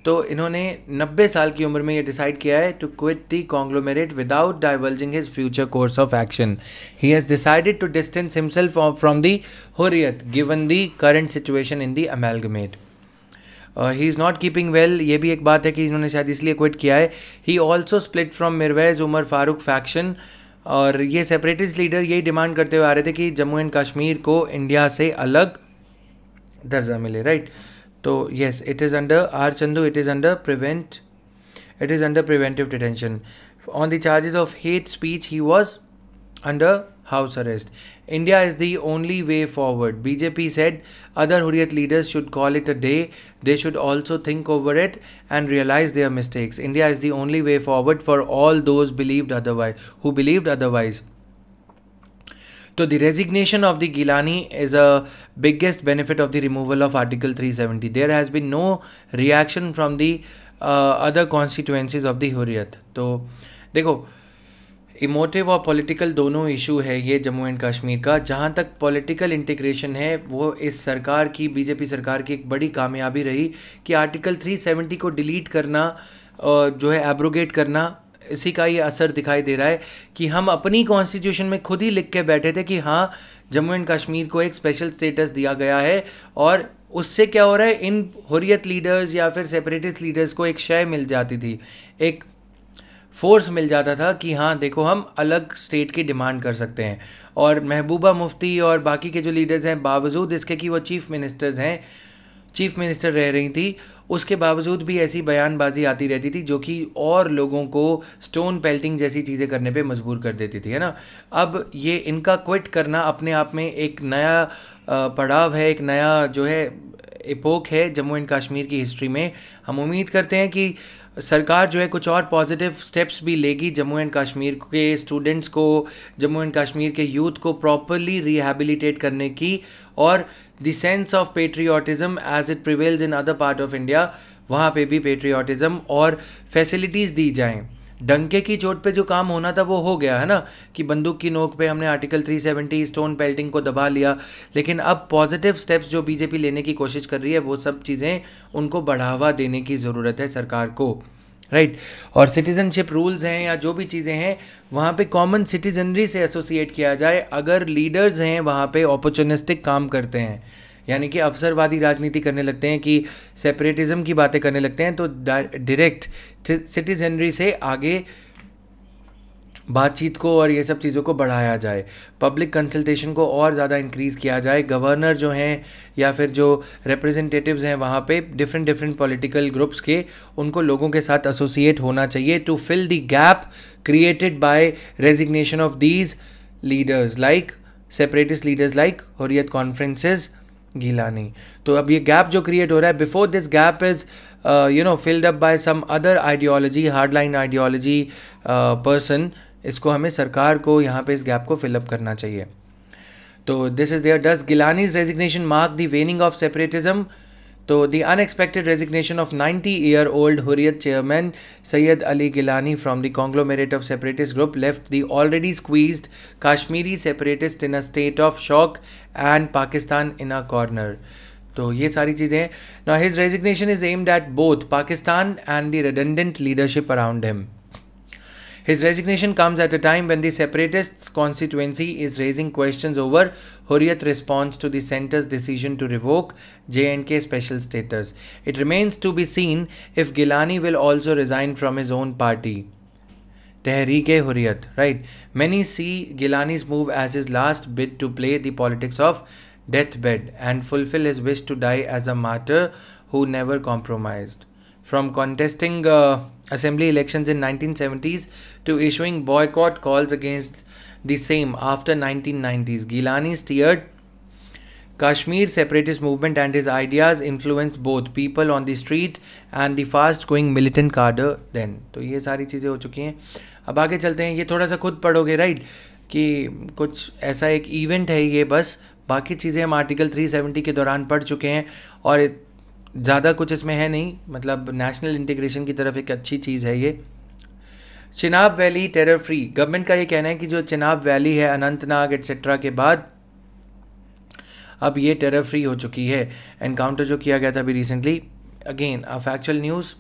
तो इन्होंने 90 साल की उम्र में ये डिसाइड किया है to quit the conglomerate without diverging his future course of action. He has decided to distance himself from the Hurriyat given the current situation in the amalgamate. He is not keeping well, ये भी एक बात है कि इन्होंने शायद इसलिए quit किया है। He also split from Mirwaiz Umar Farooq faction, और ये सेपरेटिस्ट लीडर यही डिमांड करते हुए आ रहे थे कि जम्मू एंड कश्मीर को इंडिया से अलग दर्जा मिले, राइट। तो येस, इट इज़ अंडर आर चंदू, it is under preventive detention on the charges of hate speech. He was under house arrest. India is the only way forward, BJP said. Other Hurriyat leaders should call it a day. They should also think over it and realize their mistakes. India is the only way forward for all those who believed otherwise. So the resignation of the Gilani is a biggest benefit of the removal of Article 370. There has been no reaction from the other constituencies of the Hurriyat. So, देखो emotive और political दोनों issue है ये Jammu and Kashmir का। जहाँ तक political integration है, वो इस सरकार की, बीजेपी सरकार की एक बड़ी कामयाबी रही कि आर्टिकल 370 को डिलीट करना, जो है एब्रोगेट करना, इसी का ये असर दिखाई दे रहा है कि हम अपनी कॉन्स्टिट्यूशन में खुद ही लिख के बैठे थे कि हाँ, जम्मू एंड कश्मीर को एक स्पेशल स्टेटस दिया गया है। और उससे क्या हो रहा है, इन हुर्रियत लीडर्स या फिर सेपरेटिस्ट लीडर्स को एक शय मिल जाती थी, एक फोर्स मिल जाता था कि हाँ देखो, हम अलग स्टेट की डिमांड कर सकते हैं। और महबूबा मुफ्ती और बाकी के जो लीडर्स हैं, बावजूद इसके कि वो चीफ मिनिस्टर रह रही थी, उसके बावजूद भी ऐसी बयानबाजी आती रहती थी जो कि और लोगों को स्टोन पेल्टिंग जैसी चीज़ें करने पे मजबूर कर देती थी, है ना। अब ये इनका क्विट करना अपने आप में एक नया पड़ाव है, एक नया जो है एपोक है जम्मू एंड कश्मीर की हिस्ट्री में। हम उम्मीद करते हैं कि सरकार जो है कुछ और पॉजिटिव स्टेप्स भी लेगी जम्मू एंड कश्मीर के स्टूडेंट्स को, जम्मू एंड कश्मीर के यूथ को प्रॉपरली रिहेबिलिटेट करने की, और the sense of patriotism as it prevails in other part of India, वहाँ पे भी पेट्रियाटिज़म और फैसिलिटीज़ दी जाएं। डंके की चोट पे जो काम होना था वो हो गया है ना, कि बंदूक की नोक पे हमने आर्टिकल 370 स्टोन पेल्टिंग को दबा लिया, लेकिन अब पॉजिटिव स्टेप्स जो बीजेपी लेने की कोशिश कर रही है वो सब चीज़ें उनको बढ़ावा देने की ज़रूरत है सरकार को, राइट। और सिटीजनशिप रूल्स हैं या जो भी चीज़ें हैं वहाँ पे कॉमन सिटीजनरी से एसोसिएट किया जाए। अगर लीडर्स हैं वहाँ पे अपॉर्चुनिस्टिक काम करते हैं, यानी कि अवसरवादी राजनीति करने लगते हैं, कि सेपरेटिज्म की बातें करने लगते हैं, तो डायरेक्ट सिटीजनरी से आगे बातचीत को और ये सब चीज़ों को बढ़ाया जाए, पब्लिक कंसल्टेशन को और ज़्यादा इंक्रीज़ किया जाए। गवर्नर जो हैं या फिर जो रिप्रेजेंटेटिव्स हैं वहाँ पे डिफरेंट पॉलिटिकल ग्रुप्स के, उनको लोगों के साथ एसोसिएट होना चाहिए to fill the gap created by resignation of these leaders like separatist leaders like Hurriyat conferences Gilani. तो अब ये गैप जो क्रिएट हो रहा है, before this gap is filled up by some other ideology, hard line ideology person, इसको हमें सरकार को यहाँ पे इस गैप को फिलअप करना चाहिए। तो this is there does Gilani's resignation mark the waning of separatism. तो the unexpected resignation of 90-year-old Hurriyat chairman Syed Ali Gilani from the conglomerate of separatist group left the already squeezed Kashmiri separatist in a state of shock and Pakistan in a corner. तो ये सारी चीज़ें। Now his resignation is aimed at both Pakistan and the redundant leadership around him. His resignation comes at a time when the separatists' constituency is raising questions over Hurriyat's response to the centre's decision to revoke J&K special status. It remains to be seen if Gilani will also resign from his own party, Tehreek-e-Hurriyat, right? Many see Gilani's move as his last bid to play the politics of deathbed and fulfill his wish to die as a martyr who never compromised. From contesting assembly elections in 1970s to issuing boycott calls against the same after 1990s, Geelani steered Kashmir separatist movement and his ideas influenced both people on the street and the fast-going militant cadre then. तो ये सारी चीज़ें हो चुकी हैं। अब आगे चलते हैं, ये थोड़ा सा खुद पढ़ोगे, राइट, कि कुछ ऐसा एक इवेंट है ये, बस बाकी चीज़ें हम आर्टिकल 370 के दौरान पढ़ चुके हैं और ज़्यादा कुछ इसमें है नहीं, मतलब नेशनल इंटीग्रेशन की तरफ एक अच्छी चीज़ है ये। Chenab valley terror free, government का ये कहना है कि जो चिनाब वैली है अनंतनाग एट्सेट्रा के बाद अब ये टेरर फ्री हो चुकी है। एनकाउंटर जो किया गया था अभी recently, again a factual news.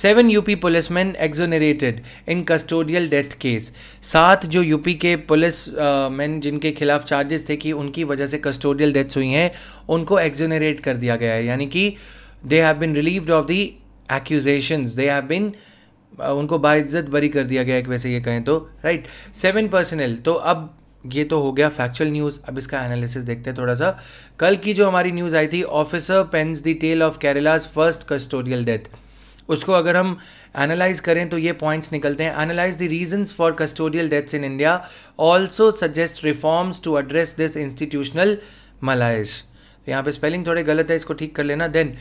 7 UP policeman exonerated in custodial death case. 7 जो यूपी के पुलिस मैन जिनके खिलाफ चार्जेस थे कि उनकी वजह से कस्टोडियल डेथ्स हुई हैं, उनको एग्जोनरेट कर दिया गया है, यानी कि they have been relieved of the accusations, they have been, उनको बाइज्जत बरी कर दिया गया है, वैसे ये कहें तो, राइट। 7 पर्सनल, तो अब ये तो हो गया फैक्चुअल न्यूज़। अब इसका एनालिसिस देखते हैं थोड़ा सा। कल की जो हमारी न्यूज़ आई थी, officer pens the tale of Kerala's first custodial death, उसको अगर हम एनालाइज करें तो ये पॉइंट्स निकलते हैं। Analyse the reasons for custodial deaths in India, also suggest reforms to address this institutional malaise. यहाँ पे स्पेलिंग थोड़े गलत है, इसको ठीक कर लेना। Then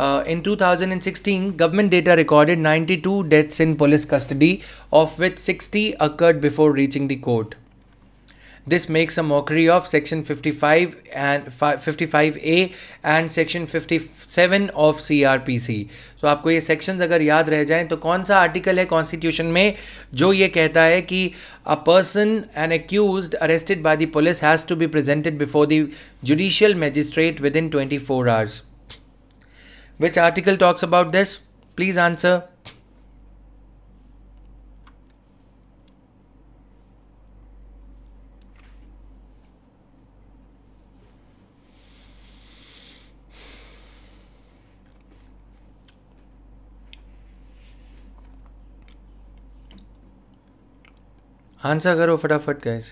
in 2016 government data recorded 92 deaths in police custody, of which 60 occurred before reaching the court. This makes a mockery of Section 55 and 55A and Section 57 of CRPC. So आपको ये sections अगर याद रह जाएं तो कौन सा article है constitution में जो ये कहता है कि a person an accused arrested by the police has to be presented before the judicial magistrate within 24 hours. Which article talks about this? Please answer. Answer करो फटाफट गाइस।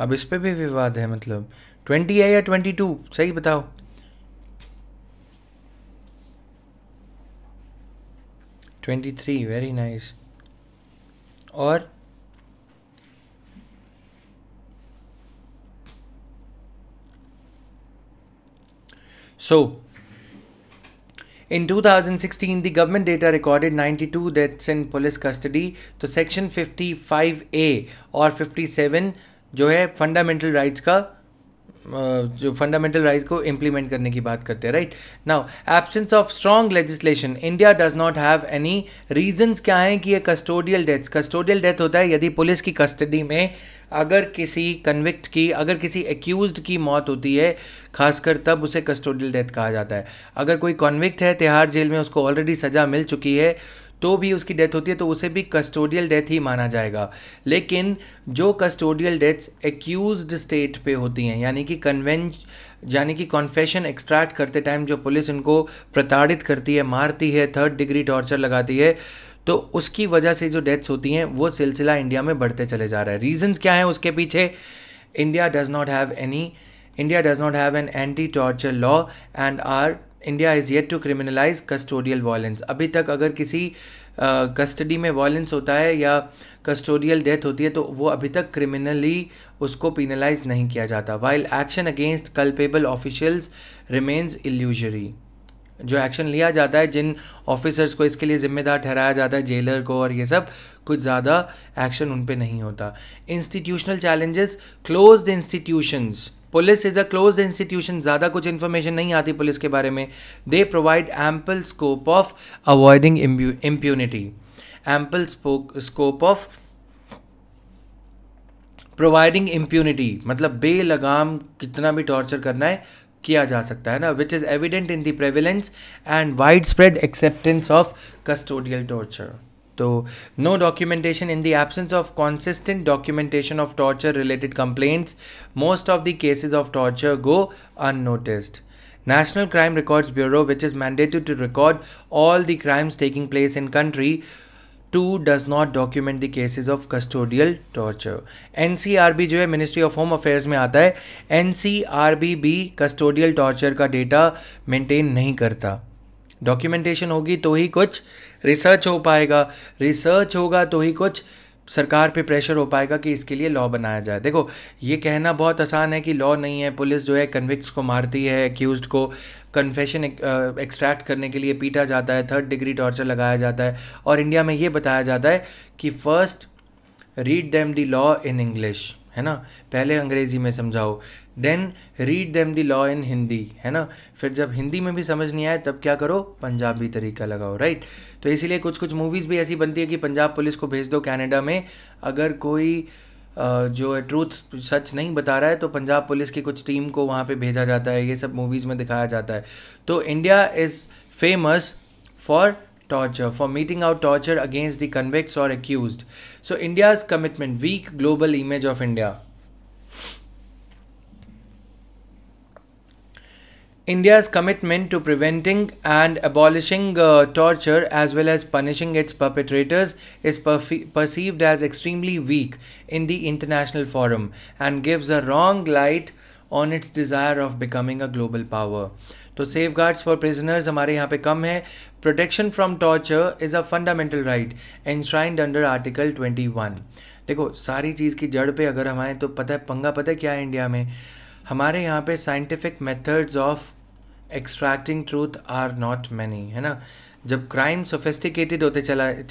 अब इस पे भी विवाद है, मतलब 20 है या 22, सही बताओ। Twenty 23, very nice. और So, in 2016, the government data recorded 92 deaths in police custody. तो सेक्शन 55A और 57 जो है फंडामेंटल राइट्स का, जो फंडामेंटल राइट्स को इम्प्लीमेंट करने की बात करते हैं. Right now absence of strong legislation, India does not have any reasons. क्या हैं कि ये कस्टोडियल डेथ्स, कस्टोडियल डेथ होता है यदि पुलिस की कस्टडी में अगर किसी कन्विक्ट की, अगर किसी एक्यूज्ड की मौत होती है खासकर, तब उसे कस्टोडियल डेथ कहा जाता है. अगर कोई कॉन्विक्ट है, तिहाड़ जेल में उसको ऑलरेडी सज़ा मिल चुकी है तो भी उसकी डेथ होती है तो उसे भी कस्टोडियल डेथ ही माना जाएगा. लेकिन जो कस्टोडियल डेथ्स एक्यूज्ड स्टेट पे होती हैं, यानी कि कॉन्फेशन एक्सट्रैक्ट करते टाइम जो पुलिस उनको प्रताड़ित करती है, मारती है, थर्ड डिग्री टॉर्चर लगाती है, तो उसकी वजह से जो डेथ्स होती हैं वो सिलसिला इंडिया में बढ़ते चले जा रहा है. रीजंस क्या हैं उसके पीछे? India does not have an anti torture law and India is yet to criminalise custodial violence. अभी तक अगर किसी कस्टडी में वायलेंस होता है या कस्टोडियल डेथ होती है तो वो अभी तक क्रिमिनली उसको पीनलाइज नहीं किया जाता. While action against culpable officials remains illusory. जो एक्शन लिया जाता है, जिन ऑफिसर्स को इसके लिए ज़िम्मेदार ठहराया जाता है, जेलर को और ये सब, कुछ ज़्यादा एक्शन उन पर नहीं होता. Institutional challenges, closed institutions. Police is a close institution, ज़्यादा कुछ इन्फॉर्मेशन नहीं आती पुलिस के बारे में. They provide ample scope of avoiding impunity, ample scope of providing impunity, मतलब बेलगाम कितना भी टॉर्चर करना है किया जा सकता है ना, which is evident in the prevalence and wide spread acceptance of custodial torture. तो no documentation. In the absence of consistent documentation of torture related complaints, most of the cases of torture go unnoticed. National crime records bureau, which is mandated to record all the crimes taking place in country, too does not document the cases of custodial torture. NCRB जो है ministry of home affairs में आता है, NCRB भी custodial torture का data maintain नहीं करता. Documentation होगी तो ही कुछ रिसर्च हो पाएगा, रिसर्च होगा तो ही कुछ सरकार पे प्रेशर हो पाएगा कि इसके लिए लॉ बनाया जाए. देखो ये कहना बहुत आसान है कि लॉ नहीं है, पुलिस जो है कन्विक्ट्स को मारती है, एक्यूज्ड को कन्फेशन एक्सट्रैक्ट करने के लिए पीटा जाता है, थर्ड डिग्री टॉर्चर लगाया जाता है, और इंडिया में ये बताया जाता है कि first read them the law in English, है ना, पहले अंग्रेजी में समझाओ, then read them the law in Hindi, है ना, फिर जब हिंदी में भी समझ नहीं आए तब क्या करो, पंजाबी तरीका लगाओ. राइट तो इसीलिए कुछ कुछ मूवीज़ भी ऐसी बनती है कि पंजाब पुलिस को भेज दो कनाडा में, अगर कोई जो है ट्रूथ सच नहीं बता रहा है तो पंजाब पुलिस की कुछ टीम को वहाँ पे भेजा जाता है, ये सब मूवीज़ में दिखाया जाता है. तो India is famous for torture, for meting out torture against the convicts or accused. So India's commitment, weak global image of India. India's commitment to preventing and abolishing torture as well as punishing its perpetrators is perceived as extremely weak in the international forum and gives a wrong light on its desire of becoming a global power. तो safeguards for prisoners हमारे यहाँ पे कम है. Protection from torture is a fundamental right enshrined under Article 21. देखो सारी चीज़ की जड़ पे अगर हम आए तो पता है, पंगा पता है क्या है इंडिया में, हमारे यहाँ पे scientific methods of extracting truth are not many, है ना. जब crime sophisticated होते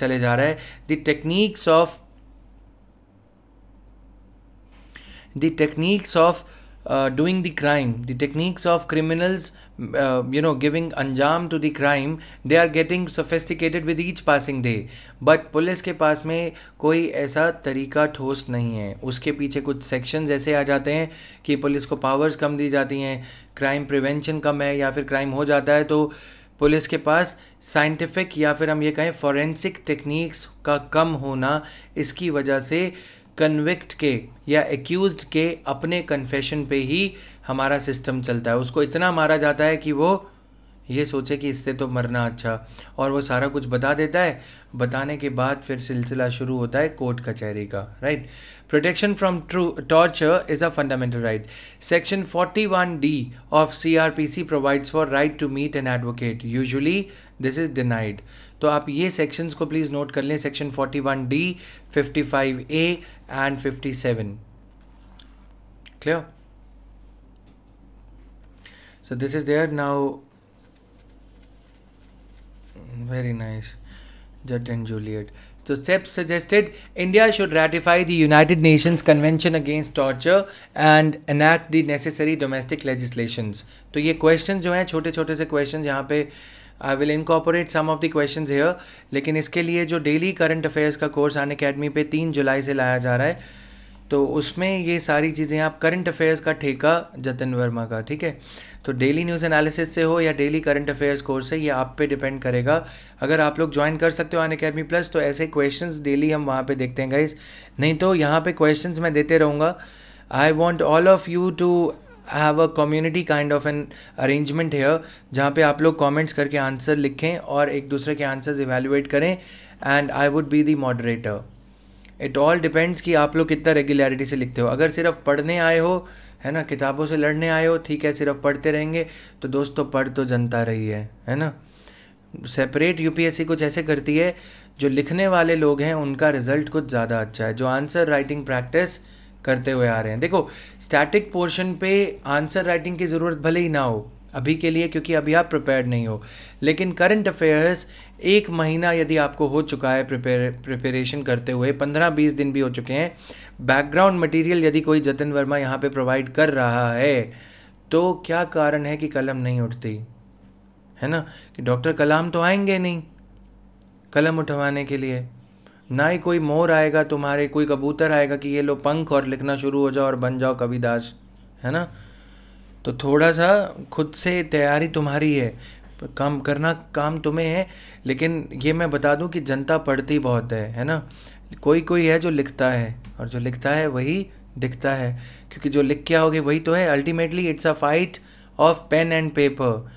चले जा रहा है, the techniques of doing the crime, the techniques of criminals, giving अंजाम to the crime, they are getting sophisticated with each passing day. But police के पास में कोई ऐसा तरीका ठोस नहीं है. उसके पीछे कुछ sections ऐसे आ जाते हैं कि पुलिस को powers कम दी जाती हैं, crime prevention कम है, या फिर crime हो जाता है तो पुलिस के पास scientific या फिर हम ये कहें forensic techniques का कम होना, इसकी वजह से कन्विक्ट के या एक्यूज्ड के अपने कन्फेशन पे ही हमारा सिस्टम चलता है. उसको इतना मारा जाता है कि वो ये सोचे कि इससे तो मरना अच्छा, और वो सारा कुछ बता देता है. बताने के बाद फिर सिलसिला शुरू होता है कोर्ट कचहरी का. Right protection from torture is a fundamental right. Section 41D ऑफ CRPC provides for right to meet an advocate, usually this is denied. तो आप ये सेक्शंस को प्लीज़ नोट कर लें, section 41D, 55A and 57. Clear. So this is there now. Very nice. Jatin Juliet. So steps suggested: India should ratify the United Nations Convention Against Torture and enact the necessary domestic legislations. तो ये questions जो हैं छोटे छोटे से questions यहाँ पे I will incorporate some of the questions here. लेकिन इसके लिए जो daily current affairs का course Unacademy पे 3 जुलाई से लाया जा रहा है तो उसमें ये सारी चीज़ें आप करंट अफेयर्स का ठेका जतिन वर्मा का, ठीक है. तो डेली न्यूज़ एनालिसिस से हो या डेली करंट अफेयर्स कोर्स से, ये आप पे डिपेंड करेगा. अगर आप लोग ज्वाइन कर सकते हो अनअकैडमी प्लस तो ऐसे क्वेश्चंस डेली हम वहाँ पे देखते हैं गाइस, नहीं तो यहाँ पे क्वेश्चंस मैं देते रहूँगा. I want all of you to have a community kind of an arrangement here जहाँ पे आप लोग कमेंट्स करके आंसर लिखें और एक दूसरे के आंसर्स इवेल्युएट करें and I would be the moderator. It all depends कि आप लोग कितना रेगुलरिटी से लिखते हो. अगर सिर्फ पढ़ने आए हो, है ना, किताबों से लड़ने आए हो, ठीक है, सिर्फ पढ़ते रहेंगे तो दोस्तों पढ़ तो जनता रही है ना. सेपरेट यूपीएससी कुछ ऐसे करती है जो लिखने वाले लोग हैं उनका रिजल्ट कुछ ज़्यादा अच्छा है, जो आंसर राइटिंग प्रैक्टिस करते हुए आ रहे हैं. देखो स्टैटिक पोर्शन पे आंसर राइटिंग की ज़रूरत भले ही ना हो अभी के लिए क्योंकि अभी आप प्रिपेयर्ड नहीं हो, लेकिन करंट अफेयर्स 1 महीना यदि आपको हो चुका है प्रिपरेशन करते हुए, 15-20 दिन भी हो चुके हैं, बैकग्राउंड मटेरियल यदि कोई जतिन वर्मा यहाँ पे प्रोवाइड कर रहा है तो क्या कारण है कि कलम नहीं उठती, है ना, कि डॉक्टर कलाम तो आएंगे नहीं कलम उठवाने के लिए, ना ही कोई मोर आएगा तुम्हारे, कोई कबूतर आएगा कि ये लो पंख और लिखना शुरू हो जाओ और बन जाओ कविदास, है ना. तो थोड़ा सा खुद से तैयारी तुम्हारी है, काम करना काम तुम्हें है, लेकिन ये मैं बता दूं कि जनता पढ़ती बहुत है ना. कोई कोई है जो लिखता है और जो लिखता है वही दिखता है, क्योंकि जो लिख के आओगे वही तो है. Ultimately it's a fight of pen and paper.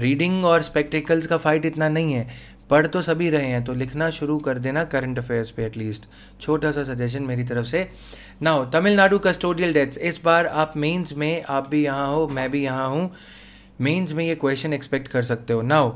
Reading और स्पेक्टेकल्स का फाइट इतना नहीं है, पढ़ तो सभी रहे हैं, तो लिखना शुरू कर देना करंट अफेयर्स पे. एटलीस्ट छोटा सा सजेशन मेरी तरफ से. Now Tamil Nadu custodial deaths. इस बार आप मेंस में, आप भी यहाँ हो मैं भी यहाँ हूँ, मेंस में ये क्वेश्चन एक्सपेक्ट कर सकते हो. Now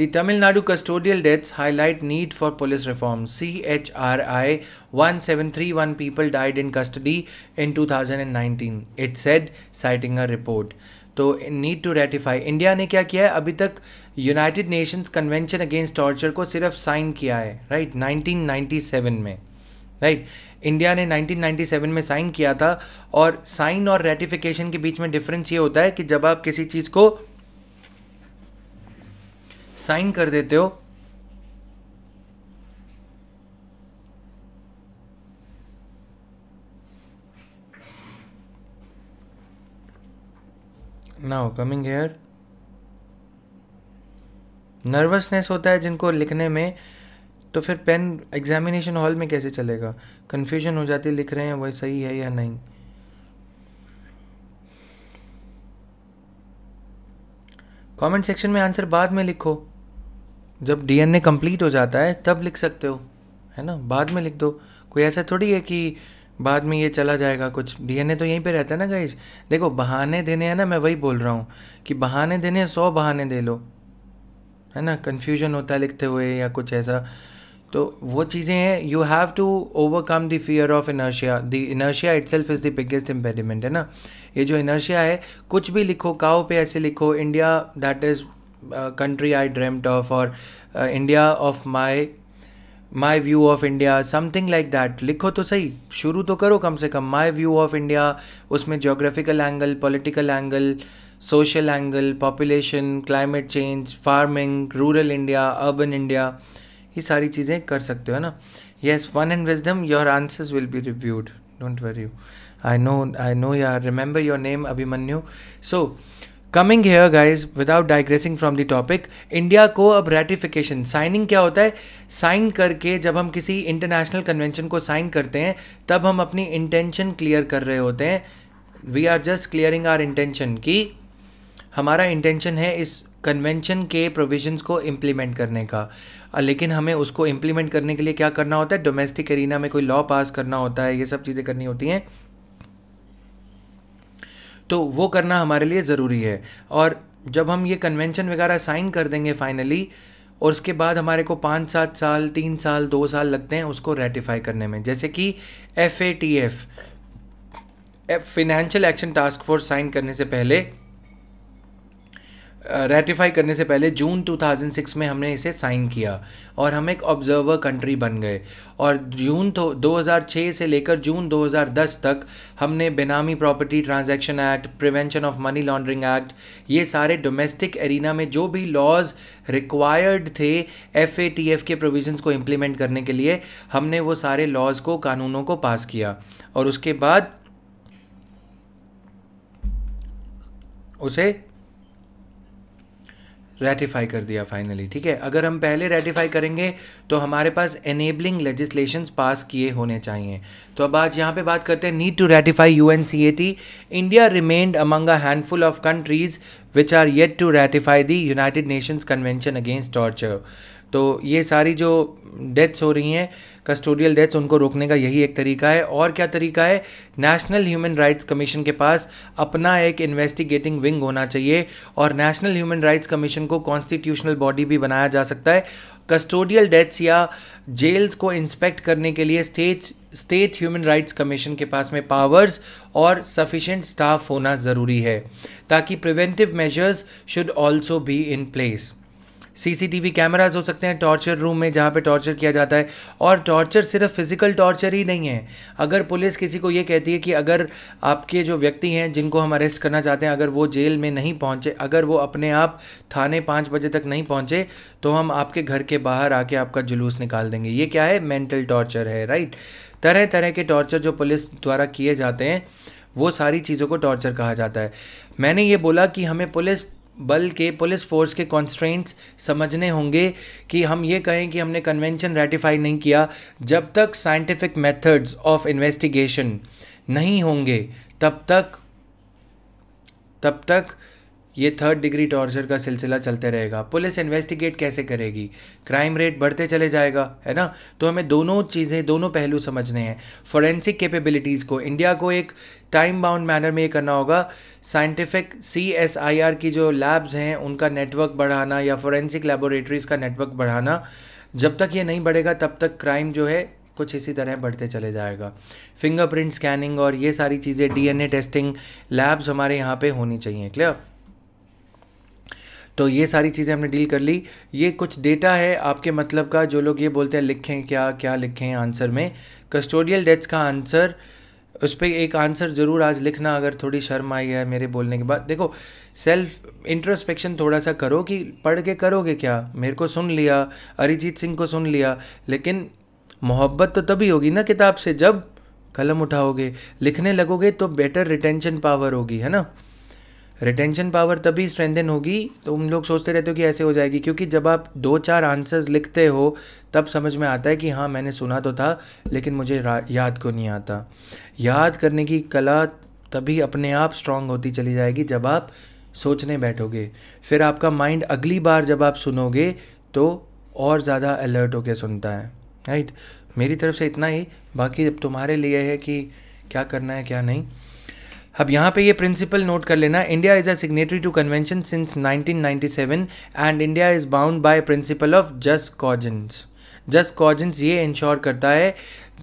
the Tamil Nadu custodial deaths highlight need for police reform. CHRI 1731 people died in custody in 2019, it said, citing a report. तो need to ratify. इंडिया ने क्या किया है अभी तक? United Nations convention against torture को सिर्फ sign किया है, राइट, 1997 में, राइट. इंडिया ने 1997 में साइन किया था. और साइन और रेटिफिकेशन के बीच में डिफरेंस ये होता है कि जब आप किसी चीज़ को साइन कर देते हो नाउ कमिंग हेयर नर्वसनेस होता है जिनको लिखने में, तो फिर पेन एग्जामिनेशन हॉल में कैसे चलेगा, कंफ्यूजन हो जाती है लिख रहे हैं वही सही है या नहीं. कमेंट सेक्शन में आंसर बाद में लिखो, जब डीएनए कंप्लीट हो जाता है तब लिख सकते हो, है ना, बाद में लिख दो. कोई ऐसा थोड़ी है कि बाद में ये चला जाएगा, कुछ डीएनए तो यहीं पे रहता है ना गाइस. देखो बहाने देने हैं ना, मैं वही बोल रहा हूँ कि बहाने देने 100 बहाने दे लो, है ना, कन्फ्यूजन होता है लिखते हुए या कुछ ऐसा, तो वो चीज़ें हैं. You have to overcome the fear of inertia. The inertia itself is the biggest impediment, है ना. ये जो इनर्शिया है, कुछ भी लिखो, काओ पे ऐसे लिखो India that is country I dreamed of, और India of my view of India, something like that. लिखो तो सही, शुरू तो करो कम से कम. माई व्यू ऑफ इंडिया, उसमें geographical angle, political angle, social angle, population, climate change, farming, rural India, urban India, ये सारी चीज़ें कर सकते हो, है ना. Yes, fun and wisdom, your answers will be reviewed, don't worry. I know यार, remember your name Abhimanyu. So coming here guys, without digressing from the topic, India को अब रेटिफिकेशन, साइनिंग क्या होता है, साइन करके जब हम किसी इंटरनेशनल कन्वेंशन को साइन करते हैं तब हम अपनी इंटेंशन क्लियर कर रहे होते हैं. We are just clearing our intention, कि हमारा इंटेंशन है इस कन्वेंशन के प्रोविजंस को इम्प्लीमेंट करने का, लेकिन हमें उसको इम्प्लीमेंट करने के लिए क्या करना होता है, डोमेस्टिक एरिना में कोई लॉ पास करना होता है, ये सब चीज़ें करनी होती हैं, तो वो करना हमारे लिए ज़रूरी है. और जब हम ये कन्वेंशन वगैरह साइन कर देंगे फाइनली, और उसके बाद हमारे को 5-7 साल, 3 साल, 2 साल लगते हैं उसको रेटिफाई करने में. जैसे कि FATF financial action task force sign करने से पहले, रेटिफाई करने से पहले जून 2006 में हमने इसे साइन किया और हम एक ऑब्जर्वर कंट्री बन गए। और जून 2006 से लेकर जून 2010 तक हमने बेनामी property transaction act, prevention of money laundering act, ये सारे डोमेस्टिक एरिना में जो भी लॉज रिक्वायर्ड थे FATF के प्रोविजंस को इम्प्लीमेंट करने के लिए, हमने वो सारे लॉज को, कानूनों को पास किया। और उसके बाद उसे रेटिफाई कर दिया फाइनली, ठीक है। अगर हम पहले रेटिफाई करेंगे तो हमारे पास एनेबलिंग लेजिस्लेशंस पास किए होने चाहिए। तो अब आज यहाँ पे बात करते हैं need to ratify UNCAT। India remained among a handful of countries which are yet to ratify the United Nations convention against torture. तो ये सारी जो डेथ्स हो रही हैं, कस्टोडियल डेथ्स, उनको रोकने का यही एक तरीका है। और क्या तरीका है? नेशनल ह्यूमन राइट्स कमीशन के पास अपना एक इन्वेस्टिगेटिंग विंग होना चाहिए और नेशनल ह्यूमन राइट्स कमीशन को कॉन्स्टिट्यूशनल बॉडी भी बनाया जा सकता है। कस्टोडियल डेथ्स या जेल्स को इंस्पेक्ट करने के लिए स्टेट ह्यूमन राइट्स कमीशन के पास में पावर्स और सफिशेंट स्टाफ होना ज़रूरी है, ताकि preventive measures should also be in place. CCTV cameras हो सकते हैं टॉर्चर रूम में जहाँ पे टॉर्चर किया जाता है। और टॉर्चर सिर्फ फिजिकल टॉर्चर ही नहीं है। अगर पुलिस किसी को ये कहती है कि अगर आपके जो व्यक्ति हैं जिनको हम अरेस्ट करना चाहते हैं, अगर वो जेल में नहीं पहुँचे, अगर वो अपने आप थाने 5 बजे तक नहीं पहुँचे तो हम आपके घर के बाहर आके आपका जुलूस निकाल देंगे, ये क्या है? मेंटल टॉर्चर है, राइट। तरह तरह के टॉर्चर जो पुलिस द्वारा किए जाते हैं वो सारी चीज़ों को टॉर्चर कहा जाता है। मैंने ये बोला कि हमें पुलिस फोर्स के कॉन्स्ट्रेंट्स समझने होंगे कि हम ये कहें कि हमने कन्वेंशन रेटिफाई नहीं किया। जब तक साइंटिफिक मेथड्स ऑफ इन्वेस्टिगेशन नहीं होंगे तब तक ये थर्ड डिग्री टॉर्चर का सिलसिला चलते रहेगा। पुलिस इन्वेस्टिगेट कैसे करेगी? क्राइम रेट बढ़ते चले जाएगा, है ना। तो हमें दोनों चीज़ें, दोनों पहलू समझने हैं। फॉरेंसिक कैपेबिलिटीज़ को इंडिया को एक टाइम बाउंड मैनर में ये करना होगा। साइंटिफिक CSIR की जो लैब्स हैं उनका नेटवर्क बढ़ाना या फॉरेंसिक लेबोरेटरीज़ का नेटवर्क बढ़ाना, जब तक ये नहीं बढ़ेगा तब तक क्राइम जो है कुछ इसी तरह बढ़ते चले जाएगा। फिंगरप्रिंट स्कैनिंग और ये सारी चीज़ें, DNA टेस्टिंग लैब्स हमारे यहाँ पर होनी चाहिए, क्लियर। तो ये सारी चीज़ें हमने डील कर ली। ये कुछ डेटा है आपके मतलब का, जो लोग ये बोलते हैं लिखें क्या, क्या लिखें आंसर में। कस्टोडियल डेथ्स का आंसर, उस पर एक आंसर ज़रूर आज लिखना अगर थोड़ी शर्म आई है मेरे बोलने के बाद। देखो, सेल्फ इंट्रोस्पेक्शन थोड़ा सा करो कि पढ़ के करोगे क्या। मेरे को सुन लिया, अरिजीत सिंह को सुन लिया, लेकिन मोहब्बत तो तभी होगी ना किताब से जब कलम उठाओगे, लिखने लगोगे तो बेटर रिटेंशन पावर होगी, है ना। रिटेंशन पावर तभी स्ट्रेंथन होगी। तो उन लोग सोचते रहते हो कि ऐसे हो जाएगी, क्योंकि जब आप 2-4 आंसर्स लिखते हो तब समझ में आता है कि हाँ मैंने सुना तो था लेकिन मुझे याद को नहीं आता। याद करने की कला तभी अपने आप स्ट्रांग होती चली जाएगी जब आप सोचने बैठोगे। फिर आपका माइंड अगली बार जब आप सुनोगे तो और ज़्यादा अलर्ट होकर सुनता है, राइट। मेरी तरफ से इतना ही, बाकी अब तुम्हारे लिए है कि क्या करना है क्या नहीं। अब यहाँ पे ये प्रिंसिपल नोट कर लेना। India is a signatory to convention since 1997 and India is bound by principle of jus cogens. Jus cogens ये इंश्योर करता है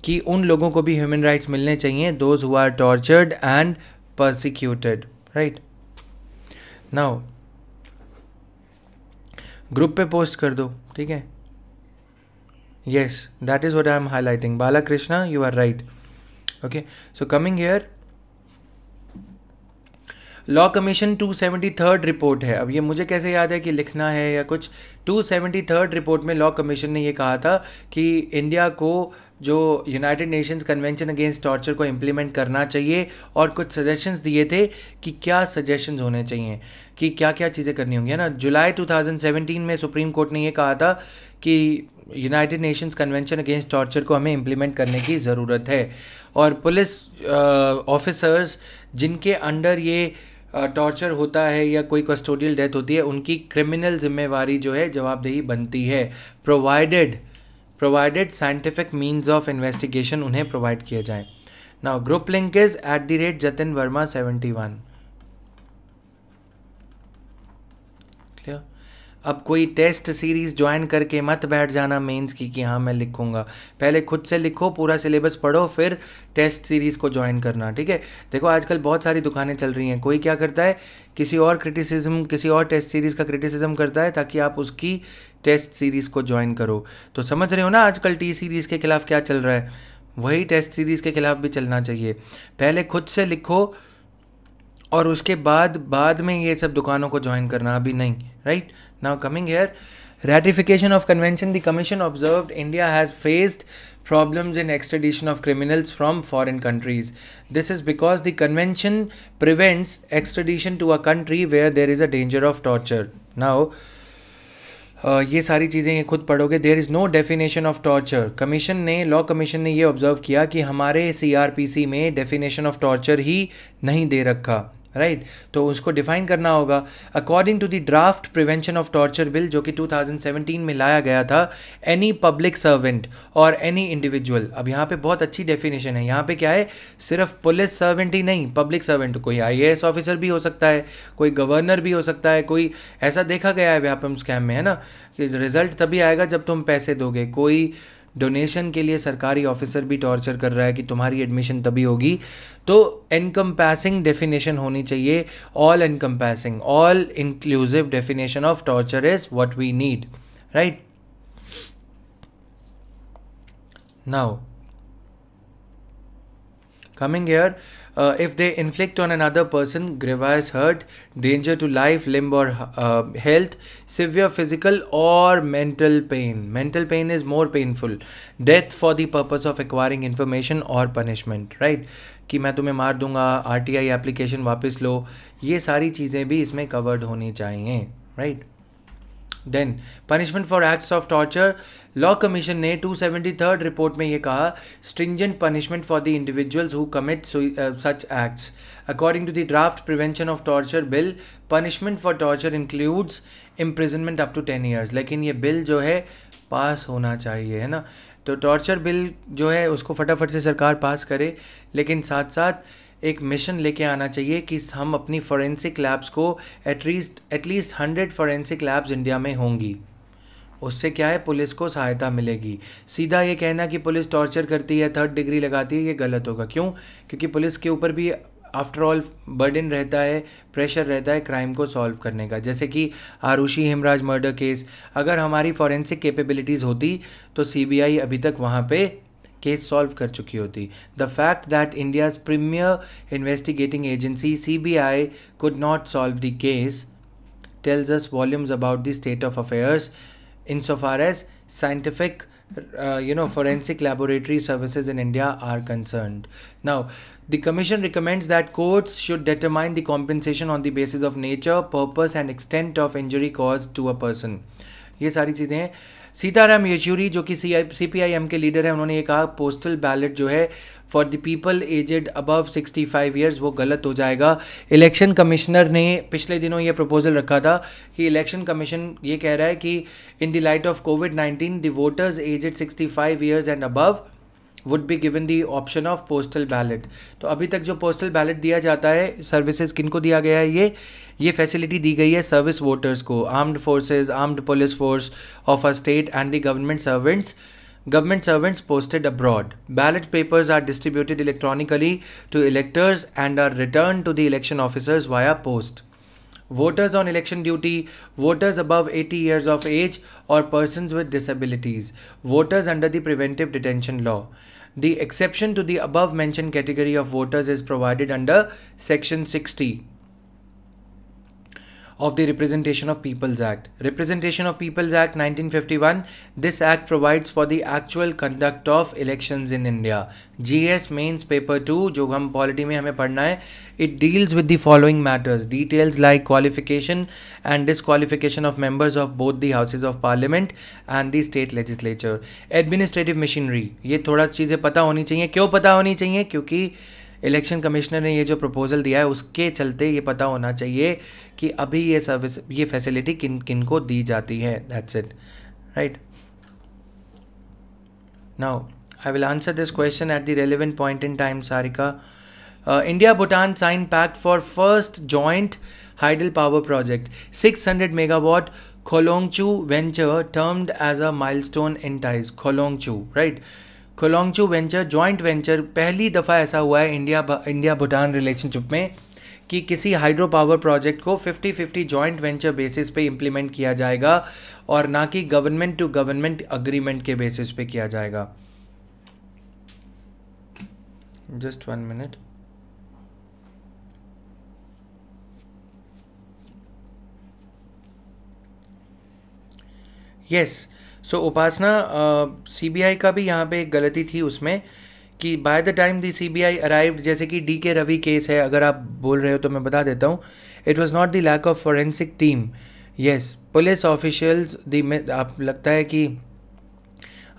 कि उन लोगों को भी ह्यूमन राइट्स मिलने चाहिए, those who are tortured and persecuted, right. Now group पे पोस्ट कर दो, ठीक है। Yes, that is what I am highlighting. Bala Krishna, you are right, okay. So coming here, law commission 273rd report है। अब ये मुझे कैसे याद है कि लिखना है या कुछ। 273rd रिपोर्ट में लॉ कमीशन ने ये कहा था कि इंडिया को जो United Nations convention against torture को इम्प्लीमेंट करना चाहिए, और कुछ सजेशंस दिए थे कि क्या सजेशंस होने चाहिए, कि क्या क्या चीज़ें करनी होंगी, है ना। जुलाई 2017 में सुप्रीम कोर्ट ने ये कहा था कि United Nations convention against torture को हमें इम्प्लीमेंट करने की ज़रूरत है, और पुलिस ऑफिसर्स जिनके अंडर ये टॉर्चर होता है या कोई कस्टोडियल डेथ होती है उनकी क्रिमिनल जिम्मेवारी जो है, जवाबदेही बनती है, provided scientific means of investigation उन्हें प्रोवाइड किए जाएं। Now group link is @JatinVerma71, clear. अब कोई टेस्ट सीरीज़ ज्वाइन करके मत बैठ जाना मेंस की कि हाँ मैं लिखूंगा। पहले खुद से लिखो, पूरा सिलेबस पढ़ो, फिर टेस्ट सीरीज़ को ज्वाइन करना, ठीक है। देखो आजकल बहुत सारी दुकानें चल रही हैं, कोई क्या करता है किसी और टेस्ट सीरीज़ का क्रिटिसिज्म करता है ताकि आप उसकी टेस्ट सीरीज़ को ज्वाइन करो। तो समझ रहे हो ना आजकल टी सीरीज़ के खिलाफ क्या चल रहा है, वही टेस्ट सीरीज़ के खिलाफ भी चलना चाहिए। पहले खुद से लिखो और उसके बाद में ये सब दुकानों को ज्वाइन करना, अभी नहीं। Right now coming here, ratification of convention, the commission observed India has faced problems in extradition of criminals from foreign countries. This is because the convention prevents extradition to a country where there is a danger of torture. Now ये सारी चीज़ें ये खुद पढ़ोगे। There is no definition of torture. Law commission ने ये observe किया कि हमारे CRPC में डेफिनेशन ऑफ टॉर्चर ही नहीं दे रखा, राइट? तो उसको डिफाइन करना होगा। According to the draft prevention of torture bill जो कि 2017 में लाया गया था, एनी पब्लिक सर्वेंट और एनी इंडिविजुअल, अब यहाँ पे बहुत अच्छी डेफिनेशन है। यहाँ पे क्या है, सिर्फ पुलिस सर्वेंट ही नहीं, पब्लिक सर्वेंट कोई IAS ऑफिसर भी हो सकता है, कोई गवर्नर भी हो सकता है, कोई ऐसा देखा गया है व्यापम स्कैम में, है ना, कि रिजल्ट तभी आएगा जब तुम पैसे दोगे। कोई डोनेशन के लिए सरकारी ऑफिसर भी टॉर्चर कर रहा है कि तुम्हारी एडमिशन तभी होगी। तो एनकम्पैसिंग डेफिनेशन होनी चाहिए, all encompassing, all inclusive definition of torture is what we need, right? Now coming here, if they inflict on another person grievous hurt, danger to life, limb or health, severe physical or mental pain, mental pain is more painful, death for the purpose of acquiring information or punishment, right? कि मैं तुम्हें मार दूंगा, RTI application वापस लो, ये सारी चीज़ें भी इसमें कवर्ड होनी चाहिए, right? Then punishment for acts of torture, law commission ने 273rd रिपोर्ट में ये कहा, stringent punishment for the individuals who commit such acts. According to the draft prevention of torture bill, punishment for torture includes imprisonment up to 10 years। लेकिन ये bill जो है पास होना चाहिए, है ना, तो टॉर्चर बिल जो है उसको फटाफट से सरकार पास करे, लेकिन साथ साथ एक मिशन लेके आना चाहिए कि हम अपनी फॉरेंसिक लैब्स को एटलीस्ट 100 फॉरेंसिक लैब्स इंडिया में होंगी। उससे क्या है, पुलिस को सहायता मिलेगी। सीधा ये कहना कि पुलिस टॉर्चर करती है, 3rd डिग्री लगाती है, ये गलत होगा। क्यों? क्योंकि पुलिस के ऊपर भी आफ्टर ऑल बर्डन रहता है, प्रेशर रहता है क्राइम को सॉल्व करने का। जैसे कि आरुषि हेमराज मर्डर केस, अगर हमारी फॉरेंसिक कैपेबिलिटीज़ होती तो CBI अभी तक वहाँ पे केस सॉल्व कर चुकी होती। The fact that India's premier investigating agency CBI could not solve the case tells us volumes about the state of affairs in so far as scientific forensic laboratory services in India are concerned. Now, the Commission recommends that courts should determine the compensation on the basis of nature, purpose and extent of injury caused to a person. ये सारी चीज़ें हैं। सीताराम येचूरी जो कि CPIM के leader हैं, उन्होंने ये कहा पोस्टल बैलेट जो है for the people aged above 65 years वो गलत हो जाएगा। इलेक्शन कमिश्नर ने पिछले दिनों ये प्रपोजल रखा था कि इलेक्शन कमीशन ये कह रहा है कि in the light of COVID-19 the voters aged 65 years and above would be given the option of postal ballot. तो अभी तक जो पोस्टल बैलेट दिया जाता है, सर्विसेज किन को दिया गया है, ये फैसिलिटी दी गई है सर्विस वोटर्स को, armed forces, armed police force of a state and the government servants posted abroad. Ballot papers are distributed electronically to electors and are return to the election officers via post. Voters on election duty, voters above 80 years of age or persons with disabilities, voters under the preventive detention law. The exception to the above mentioned category of voters is provided under Section 60 of the Representation of People's Act. Representation of People's Act 1951. This act provides for the actual conduct of elections in India. GS Mains Paper 2, जो हम polity में हमें पढ़ना है, it deals with the following matters. Details like qualification and disqualification of members of both the houses of parliament and the state legislature. Administrative machinery. ये थोड़ा चीज़ें पता होनी चाहिए। क्यों पता होनी चाहिए? क्योंकि इलेक्शन कमिश्नर ने ये जो प्रपोजल दिया है उसके चलते ये पता होना चाहिए कि अभी ये फैसिलिटी किन किन को दी जाती है। That's it, right? Now I will answer this question at the relevant point in time. Sarika, India Bhutan sign pact for first joint Hydel Power Project, 600 megawatt Kholongchhu venture termed as a milestone entice. Kholongchhu, right? Kholongchhu venture, joint venture, पहली दफ़ा ऐसा हुआ है India Bhutan relationship में कि किसी hydro power project को 50-50 joint venture basis पे इम्प्लीमेंट किया जाएगा और ना कि गवर्नमेंट टू गवर्नमेंट अग्रीमेंट के बेसिस पे किया जाएगा. Just one minute. Yes, so Upasana, CBI का भी यहाँ पे एक गलती थी उसमें कि by the time the CBI arrived, जैसे कि डीके रवि केस है, अगर आप बोल रहे हो तो मैं बता देता हूँ, it was not the lack of forensic team. Yes, police officials आप लगता है कि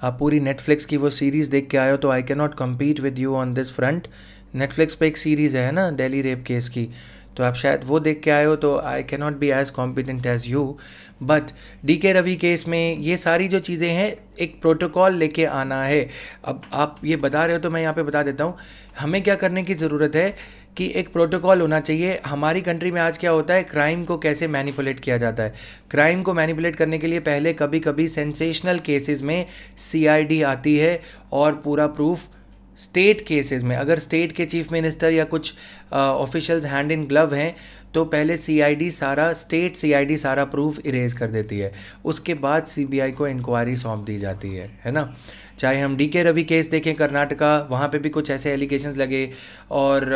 आप पूरी नेटफ्लिक्स की वो सीरीज़ देख के आए हो, तो I can not compete with you on this front. Netflix पे एक सीरीज़ है ना दिल्ली रेप केस की, तो आप शायद वो देख के आए हो, तो I can not be as competent as you. But D K Ravi case में ये सारी जो चीज़ें हैं, एक प्रोटोकॉल लेके आना है. अब आप ये बता रहे हो तो मैं यहाँ पे बता देता हूँ हमें क्या करने की ज़रूरत है कि एक प्रोटोकॉल होना चाहिए. हमारी कंट्री में आज क्या होता है, क्राइम को कैसे मैनिपुलेट किया जाता है. क्राइम को मैनिपुलेट करने के लिए पहले कभी कभी सेंसेशनल केसेस में CID आती है और पूरा प्रूफ स्टेट केसेस में, अगर स्टेट के चीफ मिनिस्टर या कुछ ऑफिशियल्स हैंड इन ग्लव हैं, तो पहले स्टेट CID सारा प्रूफ इरेज कर देती है, उसके बाद CBI को इंक्वायरी सौंप दी जाती है ना. चाहे हम डीके रवि केस देखें कर्नाटका, वहाँ पे भी कुछ ऐसे एलिगेशंस लगे, और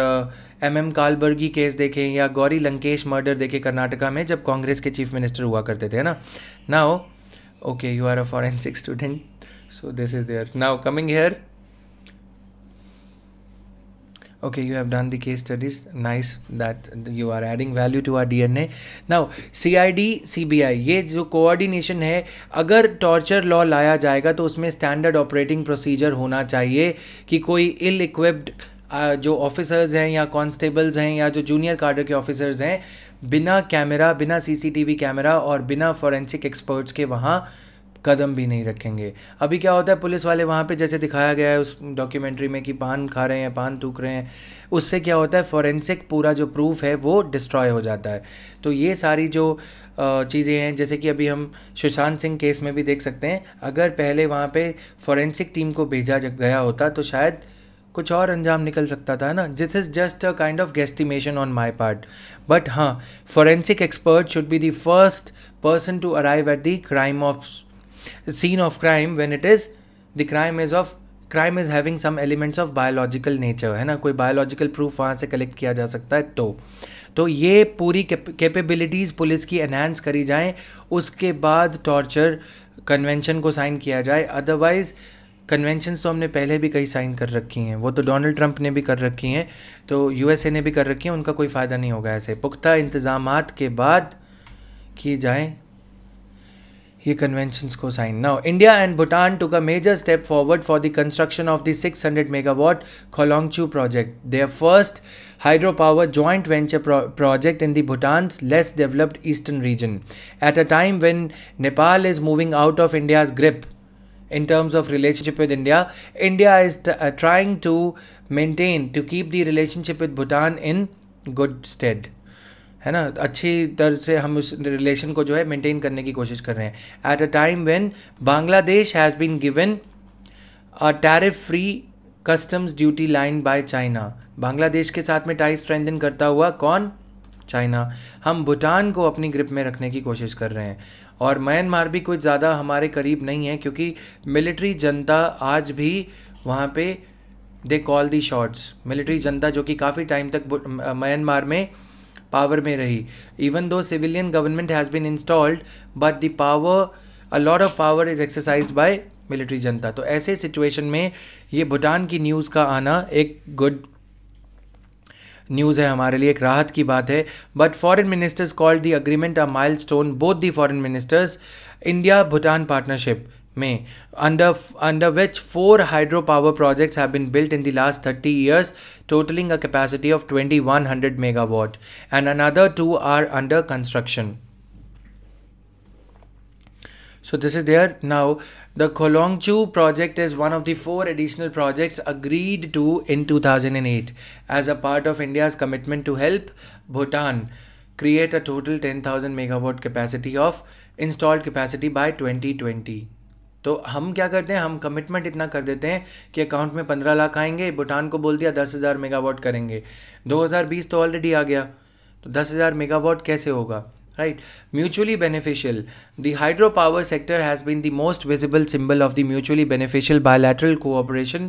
MM कालबर्गी केस देखें या गौरी लंकेश मर्डर देखें कर्नाटका में, जब कांग्रेस के चीफ मिनिस्टर हुआ करते थे, है ना. Now okay, you are a forensic student, so this is there. Now coming here, okay, you have done the case studies, nice that you are adding value to our DNA. now CID CBI, ये जो coordination है, अगर torture law लाया जाएगा तो उसमें standard operating procedure होना चाहिए कि कोई इल इक्विप्ड जो ऑफिसर्स हैं या कॉन्स्टेबल्स हैं या जो जूनियर कार्डर के ऑफिसर्स हैं, बिना कैमरा, बिना CCTV कैमरा और बिना फॉरेंसिक एक्सपर्ट्स के वहाँ कदम भी नहीं रखेंगे. अभी क्या होता है, पुलिस वाले वहाँ पे जैसे दिखाया गया है उस डॉक्यूमेंट्री में कि पान खा रहे हैं, पान थूक रहे हैं, उससे क्या होता है, फॉरेंसिक पूरा जो प्रूफ है वो डिस्ट्रॉय हो जाता है. तो ये सारी जो चीज़ें हैं, जैसे कि अभी हम सुशांत सिंह केस में भी देख सकते हैं, अगर पहले वहाँ पे फॉरेंसिक टीम को भेजा गया होता तो शायद कुछ और अंजाम निकल सकता था ना. This is just a kind of guesstimation on my part, but हाँ, forensic expert should be the first person to arrive at the crime of scene of crime when it is the crime is having some elements of biological nature, है ना. कोई biological proof वहाँ से collect किया जा सकता है. तो ये पूरी capabilities पुलिस की enhance करी जाएँ, उसके बाद torture convention को sign किया जाए. otherwise कन्वेंशंस तो हमने पहले भी कई साइन कर रखी हैं, वो तो डोनाल्ड ट्रंप ने भी कर रखी हैं, तो USA ने भी कर रखी हैं, उनका कोई फ़ायदा नहीं होगा. ऐसे पुख्ता इंतज़ामात के बाद किए जाएँ ये कन्वेंशंस को sign. Now India and Bhutan took a major step forward for the construction of the 600 megawatt खोलोंगचू project, there first hydro power joint venture project in the Bhutan's less developed eastern region at a time when Nepal is moving out of India's grip in terms of relationship with India. India is trying to maintain, to keep the relationship with Bhutan in good stead, है ना. अच्छी तरह से हम उस relation को जो है मेंटेन करने की कोशिश कर रहे हैं at a time when Bangladesh has been given a tariff free customs duty line by China. Bangladesh के साथ में टाई स्ट्रेंथन करता हुआ कौन, चाइना. हम भूटान को अपनी ग्रिप में रखने की कोशिश कर रहे हैं, और म्यांमार भी कुछ ज़्यादा हमारे करीब नहीं है, क्योंकि मिलिट्री जनता आज भी वहाँ पे they call the shots. Military junta जो कि काफ़ी टाइम तक म्यांमार में पावर में रही, even though civilian government has been installed, but the power, a lot of power is exercised by military junta. तो ऐसे सिचुएशन में ये भूटान की न्यूज़ का आना एक गुड न्यूज़ है हमारे लिए, एक राहत की बात है. But foreign ministers called the agreement a milestone. Both the foreign ministers India Bhutan partnership में under which 4 hydro power projects have been built in the last 30 years totaling a capacity of 2100 megawatt and another 2 are under construction. So this is there. Now the Kholongchhu project is one of the 4 additional projects agreed to in 2008 as a part of India's commitment to help Bhutan create a total 10,000 megawatt capacity of installed capacity by 2020। तो हम क्या करते हैं, हम commitment इतना कर देते हैं कि अकाउंट में 15 लाख आएंगे, भूटान को बोल दिया 10,000 मेगावाट करेंगे, 2020 तो ऑलरेडी आ गया, तो 10,000 मेगावाट कैसे होगा, right. Mutually beneficial, the hydro power sector has been the most visible symbol of the mutually beneficial bilateral cooperation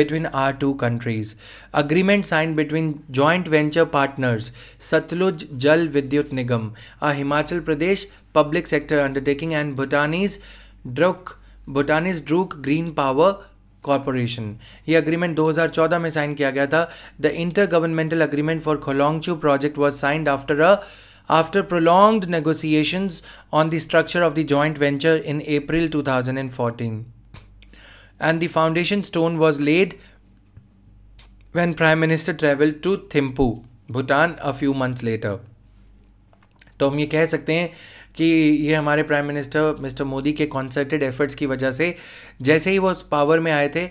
between our two countries. Agreement sign between joint venture partners Sutlej Jal Vidyut Nigam, uh Himachal Pradesh public sector undertaking and Bhutanese Druk green power corporation. ये agreement 2014 में sign किया गया था। The inter governmental agreement for खोलोंगचू project was signed after prolonged negotiations on the structure of the joint venture in April 2014, and the foundation stone was laid when Prime Minister travelled to Thimphu, Bhutan a few months later. तो हम ये कह सकते हैं कि ये हमारे prime minister mister Modi के concerted efforts की वजह से, जैसे ही वो पावर में आए थे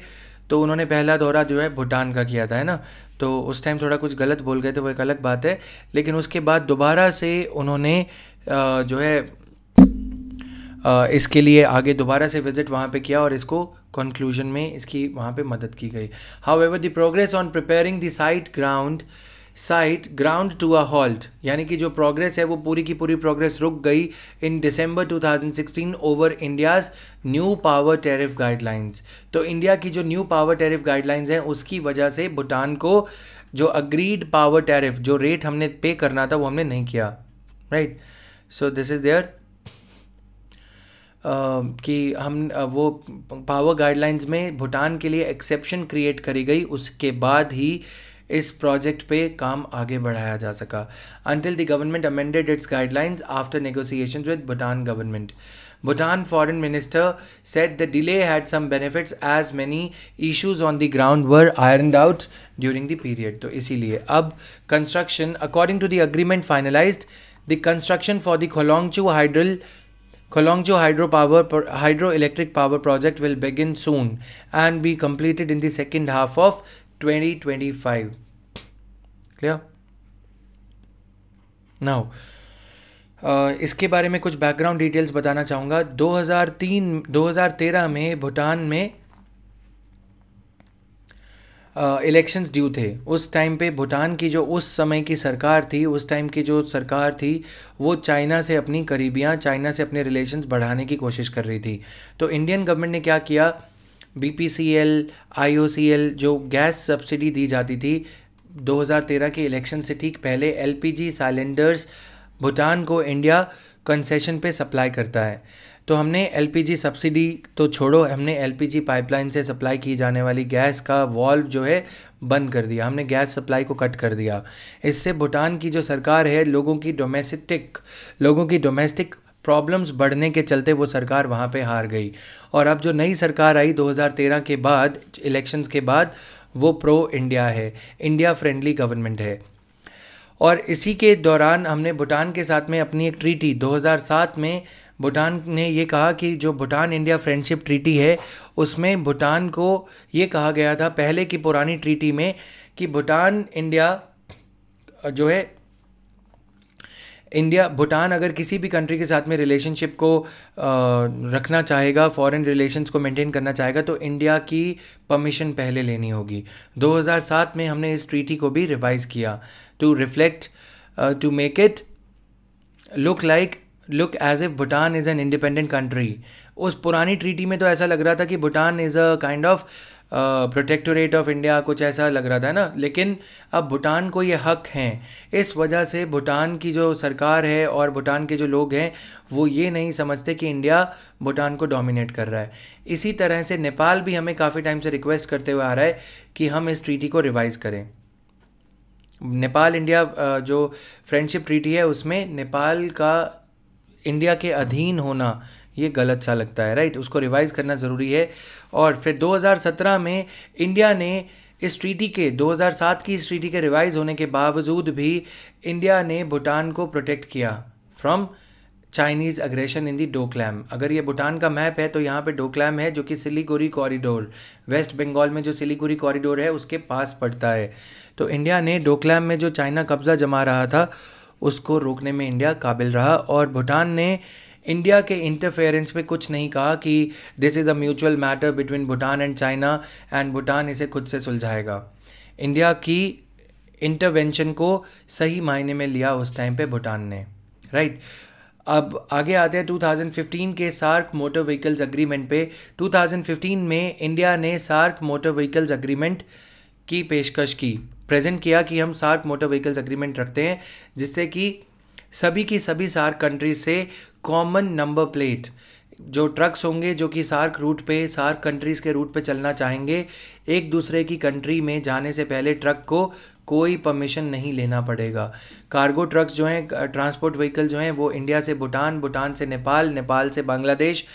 तो उन्होंने पहला दौरा जो है भूटान का किया था, है ना। तो उस टाइम थोड़ा कुछ गलत बोल गए थे, वो एक अलग बात है, लेकिन उसके बाद दोबारा से उन्होंने जो है इसके लिए आगे दोबारा से विजिट वहाँ पे किया और इसको कंक्लूजन में इसकी वहाँ पे मदद की गई। However the progress on preparing the site ground to a halt, यानी कि जो प्रोग्रेस है वो पूरी की पूरी प्रोग्रेस रुक गई in December 2016 over India's new power tariff guidelines. तो इंडिया की जो न्यू पावर टैरिफ गाइडलाइंस हैं उसकी वजह से भूटान को जो अग्रीड पावर टैरिफ, जो रेट हमने पे करना था, वो हमने नहीं किया, right. So this is there कि हम वो पावर गाइडलाइंस में भूटान के लिए एक्सेप्शन क्रिएट करी गई, उसके बाद ही इस प्रोजेक्ट पे काम आगे बढ़ाया जा सका। Until the government amended its guidelines after negotiations with Bhutan government. Bhutan foreign minister said the delay had some benefits as many issues on the ground were ironed out during the period. तो इसीलिए अब construction, according to the agreement finalised, the construction for the Kholongchhu hydroelectric power project will begin soon and be completed in the second half of 2025. Clear? Now इसके बारे में कुछ background details बताना चाहूँगा। 2013 में भूटान में इलेक्शंस ड्यू थे। उस टाइम पे भूटान की जो उस समय की सरकार थी, वो चाइना से अपनी करीबियाँ, चाइना से अपने रिलेशंस बढ़ाने की कोशिश कर रही थी। तो इंडियन गवर्नमेंट ने क्या किया, बीपीसीएल, आईओसीएल जो गैस सब्सिडी दी जाती थी, 2013 के इलेक्शन से ठीक पहले एलपीजी सिलेंडर्स भूटान को इंडिया कंसेशन पे सप्लाई करता है। तो हमने एलपीजी सब्सिडी तो छोड़ो, हमने एलपीजी पाइपलाइन से सप्लाई की जाने वाली गैस का वॉल्व जो है बंद कर दिया, हमने गैस सप्लाई को कट कर दिया। इससे भूटान की जो सरकार है, लोगों की डोमेस्टिक प्रॉब्लम्स बढ़ने के चलते वो सरकार वहाँ पे हार गई। और अब जो नई सरकार आई 2013 के बाद, इलेक्शंस के बाद, वो प्रो इंडिया है, इंडिया फ्रेंडली गवर्नमेंट है। और इसी के दौरान हमने भूटान के साथ में अपनी एक ट्रीटी 2007 में भूटान ने ये कहा कि जो भूटान इंडिया फ्रेंडशिप ट्रीटी है उसमें भूटान को ये कहा गया था पहले की पुरानी ट्रीटी में कि भूटान इंडिया जो है, इंडिया भूटान अगर किसी भी कंट्री के साथ में रिलेशनशिप को रखना चाहेगा, फॉरेन रिलेशंस को मेंटेन करना चाहेगा, तो इंडिया की परमिशन पहले लेनी होगी। 2007 में हमने इस ट्रीटी को भी रिवाइज़ किया to reflect, to make it look as if Bhutan is an independent country. उस पुरानी ट्रीटी में तो ऐसा लग रहा था कि Bhutan is a kind of protectorate of India, कुछ ऐसा लग रहा था ना। लेकिन अब भूटान को ये हक हैं, इस वजह से भूटान की जो सरकार है और भूटान के जो लोग हैं वो ये नहीं समझते कि इंडिया भूटान को डोमिनेट कर रहा है। इसी तरह से नेपाल भी हमें काफ़ी टाइम से रिक्वेस्ट करते हुए आ रहा है कि हम इस ट्रीटी को रिवाइज़ करें। नेपाल इंडिया जो फ्रेंडशिप ट्रीटी है उसमें नेपाल का इंडिया के अधीन होना ये गलत सा लगता है, राइट। उसको रिवाइज़ करना ज़रूरी है। और फिर 2017 में इंडिया ने इस ट्रीटी के, 2007 की इस ट्रीटी के रिवाइज़ होने के बावजूद भी इंडिया ने भूटान को प्रोटेक्ट किया from Chinese aggression in the Doklam. अगर ये भूटान का मैप है तो यहाँ पे डोकलैम है जो कि सिलीगुड़ी कॉरिडोर, वेस्ट बंगाल में जो सिलीगुड़ी कॉरिडोर है उसके पास पड़ता है। तो इंडिया ने डोकलैम में जो चाइना कब्ज़ा जमा रहा था उसको रोकने में इंडिया काबिल रहा। और भूटान ने इंडिया के इंटरफेरेंस पे कुछ नहीं कहा कि this is a mutual matter between Bhutan and China and Bhutan इसे खुद से सुलझाएगा। इंडिया की इंटरवेंशन को सही मायने में लिया उस टाइम पे भूटान ने, राइट। अब आगे आते हैं 2015 के सार्क मोटर व्हीकल्स अग्रीमेंट पे। 2015 में इंडिया ने सार्क मोटर व्हीकल्स अग्रीमेंट की पेशकश की, प्रेजेंट किया कि हम सार्क मोटर व्हीकल्स अग्रीमेंट रखते हैं जिससे कि सभी सार्क कंट्रीज से कॉमन नंबर प्लेट जो ट्रक्स होंगे जो कि सार्क रूट पे, सार्क कंट्रीज़ के रूट पे चलना चाहेंगे, एक दूसरे की कंट्री में जाने से पहले ट्रक को कोई परमिशन नहीं लेना पड़ेगा। कार्गो ट्रक्स जो हैं, ट्रांसपोर्ट व्हीकल जो हैं, वो इंडिया से भूटान, भूटान से नेपाल, नेपाल से बांग्लादेश,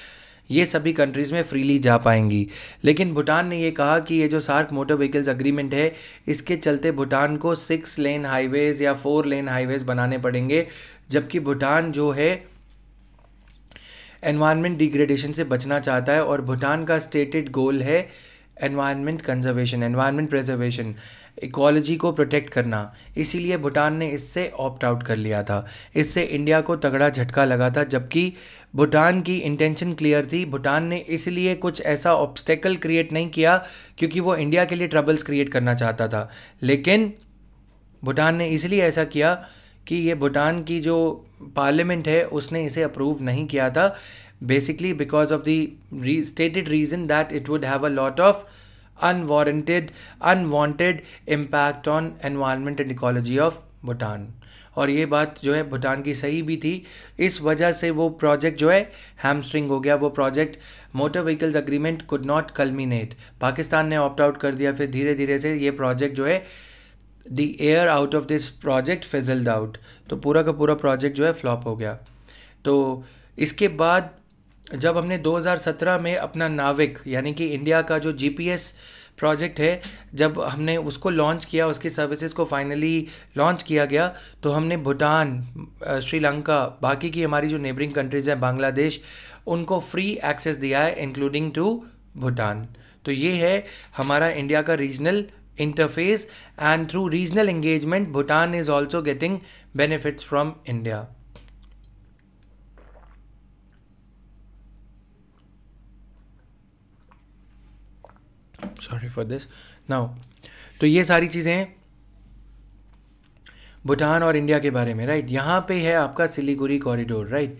ये सभी कंट्रीज़ में फ्रीली जा पाएंगी। लेकिन भूटान ने ये कहा कि ये जो सार्क मोटर व्हीकल्स अग्रीमेंट है इसके चलते भूटान को 6 लेन हाईवेज़ या 4 लेन हाईवेज़ बनाने पड़ेंगे, जबकि भूटान जो है एनवायरनमेंट डिग्रेडेशन से बचना चाहता है और भूटान का स्टेटेड गोल है environment conservation, environment preservation, ecology को प्रोटेक्ट करना। इसीलिए भूटान ने इससे ऑप्ट आउट कर लिया था। इससे इंडिया को तगड़ा झटका लगा था, जबकि भूटान की इंटेंशन क्लियर थी। भूटान ने इसलिए कुछ ऐसा ऑब्स्टेकल क्रिएट नहीं किया क्योंकि वो इंडिया के लिए ट्रबल्स क्रिएट करना चाहता था, लेकिन भूटान ने इसलिए ऐसा किया कि ये भूटान की जो पार्लियामेंट है उसने इसे अप्रूव नहीं किया था, basically because of the stated reason that it would have a lot of unwanted impact on environment and ecology of Bhutan. और ये बात जो है भूटान की सही भी थी। इस वजह से वो प्रोजेक्ट जो है हैमस्ट्रिंग हो गया, वो project motor vehicles agreement could not culminate. Pakistan ने ऑप्ट आउट कर दिया, फिर धीरे धीरे से ये प्रोजेक्ट जो है, the air out of this project fizzled out, तो पूरा का पूरा प्रोजेक्ट जो है फ्लॉप हो गया। तो इसके बाद जब हमने 2017 में अपना नाविक यानी कि इंडिया का जो जीपीएस प्रोजेक्ट है, जब हमने उसको लॉन्च किया, उसकी सर्विसेज को फाइनली लॉन्च किया गया, तो हमने भूटान, श्रीलंका, बाकी की हमारी जो नेबरिंग कंट्रीज़ हैं, बांग्लादेश, उनको फ्री एक्सेस दिया है इंक्लूडिंग टू भूटान। तो ये है हमारा इंडिया का regional interface, and through regional engagement Bhutan is also getting benefits from India. Sorry for this. Now, तो ये सारी चीज़ें हैं भूटान और इंडिया के बारे में, राइट। यहाँ पे है आपका Siliguri corridor, right.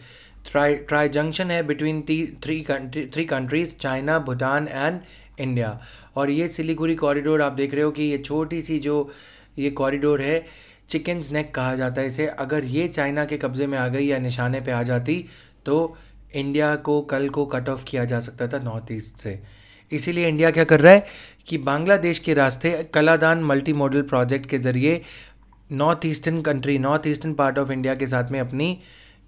Tri junction है between three countries, China, Bhutan and India. और ये सिलीगुरी कॉरिडोर आप देख रहे हो कि ये छोटी सी जो ये कॉरिडोर है, चिकन्स नेक कहा जाता है इसे। अगर ये चाइना के कब्ज़े में आ गई या निशाने पे आ जाती तो इंडिया को कल को कट ऑफ किया जा सकता था नॉर्थ ईस्ट से। इसीलिए इंडिया क्या कर रहा है कि बांग्लादेश के रास्ते कलादान मल्टी मॉडल प्रोजेक्ट के ज़रिए north eastern country, north eastern part of India के साथ में अपनी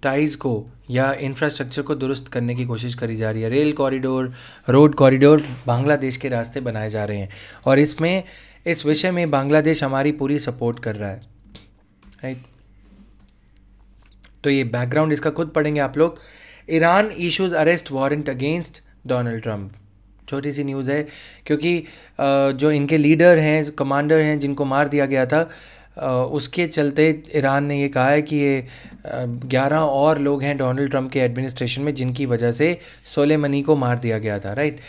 टाइज़ को या इंफ्रास्ट्रक्चर को दुरुस्त करने की कोशिश करी जा रही है। Rail corridor, road corridor Bangladesh के रास्ते बनाए जा रहे हैं और इसमें, इस विषय में बांग्लादेश हमारी पूरी सपोर्ट कर रहा है, राइट। तो ये बैकग्राउंड इसका खुद पढ़ेंगे आप लोग। Iran issues arrest warrant against Donald Trump, छोटी सी न्यूज़ है क्योंकि जो इनके लीडर हैं, कमांडर हैं, जिनको मार दिया गया था, उसके चलते ईरान ने ये कहा है कि ये 11 और लोग हैं डोनाल्ड ट्रंप के एडमिनिस्ट्रेशन में जिनकी वजह से सोलेमनी को मार दिया गया था, राइट।